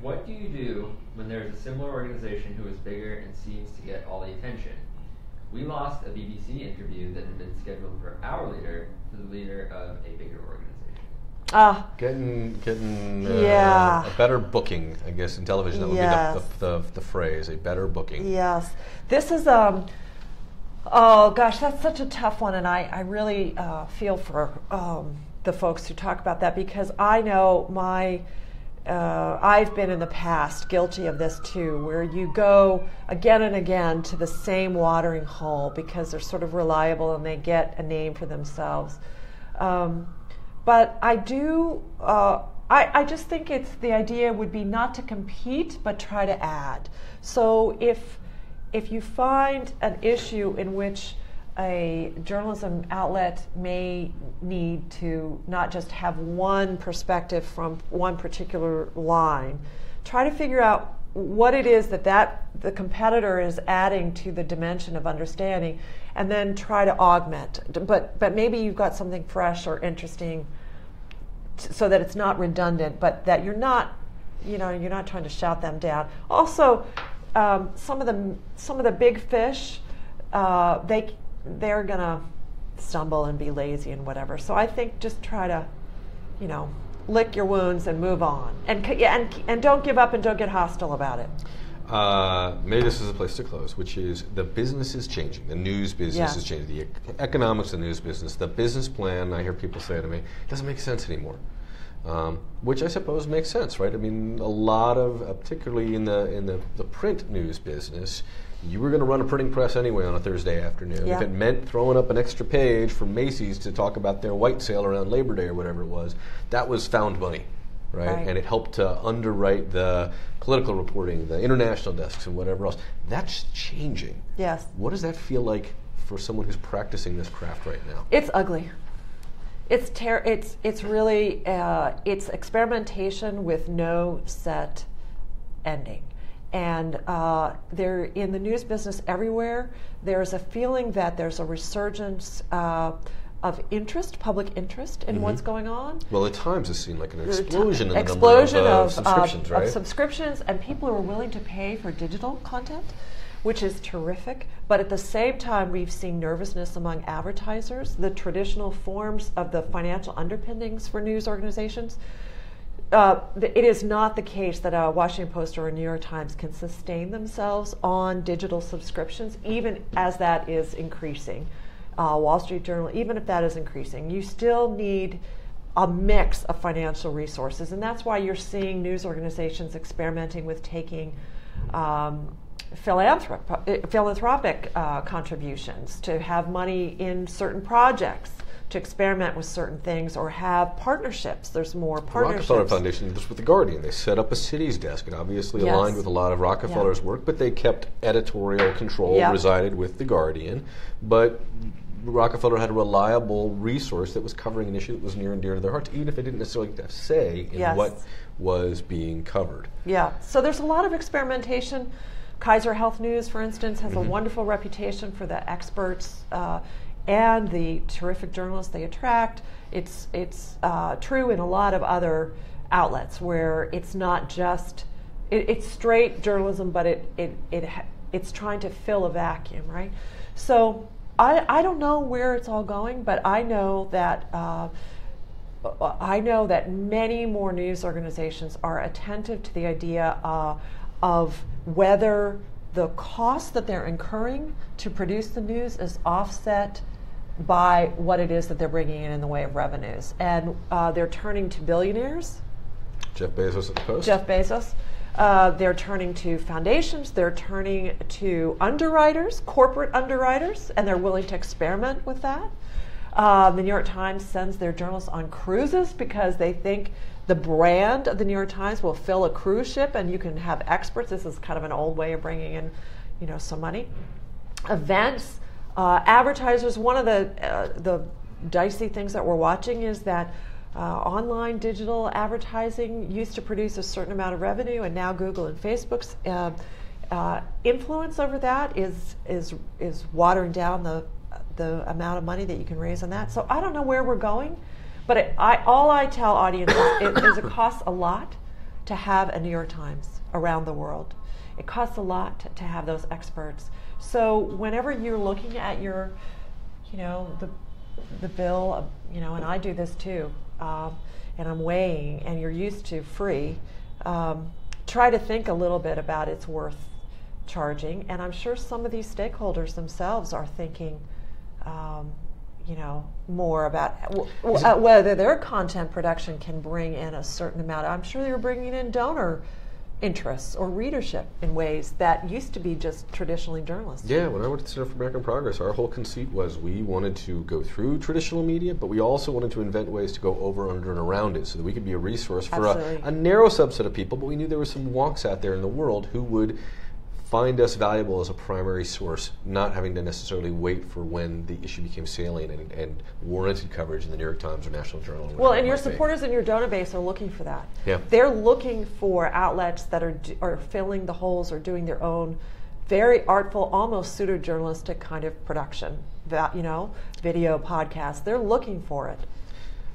What do you do when there's a similar organization who is bigger and seems to get all the attention? We lost a BBC interview that had been scheduled for our leader to the leader of a bigger organization. Getting a better booking, I guess, in television. That would be the phrase, a better booking. Yes. This is, oh gosh, that's such a tough one, and I really feel for the folks who talk about that, because I know I've been in the past guilty of this too, where you go again and again to the same watering hole because they're sort of reliable and they get a name for themselves. But I do, I just think the idea would be not to compete, but try to add. So if you find an issue in which a journalism outlet may need to not just have one perspective from one particular line, try to figure out what it is that the competitor is adding to the dimension of understanding, and then try to augment. But maybe you've got something fresh or interesting, so that it's not redundant, but that you're not trying to shout them down. Also, some of the big fish, they're gonna stumble and be lazy and whatever. So I think just try to, you know, lick your wounds and move on, and don't give up and don't get hostile about it. Maybe this is a place to close, which is the business is changing. The news business is changing. The economics of the news business, the business plan. I hear people say to me, doesn't make sense anymore, which I suppose makes sense, right? I mean, a lot of, particularly in the print news business, you were going to run a printing press anyway on a Thursday afternoon. Yeah. If it meant throwing up an extra page for Macy's to talk about their white sale around Labor Day or whatever it was, that was found money, right? Right. And it helped to underwrite the political reporting, the international desks and whatever else. That's changing. Yes. What does that feel like for someone who's practicing this craft right now? It's ugly. It's really, it's experimentation with no set ending. And they're in the news business everywhere. There's a feeling that there's a resurgence of interest, public interest in what's going on. Well, at times it's seen like an explosion in the number of subscriptions, right? Of subscriptions, and people who are willing to pay for digital content, which is terrific. But at the same time, we've seen nervousness among advertisers. The traditional forms of the financial underpinnings for news organizations, it is not the case that a Washington Post or a New York Times can sustain themselves on digital subscriptions, even as that is increasing. Wall Street Journal, even if that is increasing, you still need a mix of financial resources. And that's why you're seeing news organizations experimenting with taking philanthropic contributions, to have money in certain projects, to experiment with certain things, or have partnerships. There's more partnerships. The Rockefeller Foundation did this with The Guardian. They set up a cities desk. It obviously aligned with a lot of Rockefeller's work, but they kept editorial control, resided with The Guardian. But Rockefeller had a reliable resource that was covering an issue that was near and dear to their hearts, even if they didn't necessarily have say in what was being covered. Yeah, so there's a lot of experimentation. Kaiser Health News, for instance, has a wonderful reputation for the experts and the terrific journalists they attract. It's true in a lot of other outlets where it's not just, it's straight journalism, but it's trying to fill a vacuum, right? So I don't know where it's all going, but I know that many more news organizations are attentive to the idea of whether the cost that they're incurring to produce the news is offset by what it is that they're bringing in the way of revenues. And they're turning to billionaires. Jeff Bezos at the Post. Jeff Bezos. They're turning to foundations. They're turning to underwriters, corporate underwriters, and they're willing to experiment with that. The New York Times sends their journalists on cruises because they think the brand of the New York Times will fill a cruise ship, and you can have experts. This is kind of an old way of bringing in, some money. Events, advertisers. One of the dicey things that we're watching is that online digital advertising used to produce a certain amount of revenue, and now Google and Facebook's influence over that is watering down the amount of money that you can raise on that. So I don't know where we're going. But all I tell audiences is it costs a lot to have a New York Times around the world. It costs a lot to have those experts. So whenever you're looking at your, the bill, and I do this too, and I'm weighing, and you're used to free, try to think a little bit about its worth charging. And I'm sure some of these stakeholders themselves are thinking, more about whether their content production can bring in a certain amount. I'm sure they were bringing in donor interests or readership in ways that used to be just traditionally journalists. Yeah, when I went to Center for American Progress, our whole conceit was we wanted to go through traditional media, but we also wanted to invent ways to go over, under, and around it so that we could be a resource for a narrow subset of people, but we knew there were some wonks out there in the world who would find us valuable as a primary source, not having to necessarily wait for when the issue became salient and warranted coverage in the New York Times or National Journal. Well, and your supporters and your donor base are looking for that. Yeah. They're looking for outlets that are filling the holes or doing their own very artful, almost pseudo-journalistic kind of production, video, podcast. They're looking for it.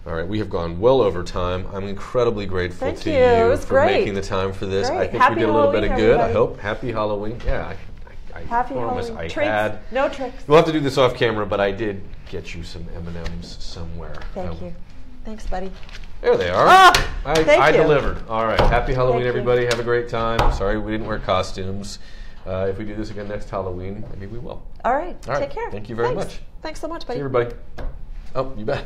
All right, we have gone well over time. I'm incredibly grateful to you for making the time for this. I think we did a little bit of good, I hope. Happy Halloween. Yeah, I promise I had. No tricks. We'll have to do this off camera, but I did get you some M&Ms somewhere. Thank you. Thanks, buddy. There they are. I delivered. All right, happy Halloween, everybody. Have a great time. Sorry we didn't wear costumes. If we do this again next Halloween, maybe we will. All right, take care. Thank you very much. Thanks so much, buddy. See you, everybody. Oh, you bet.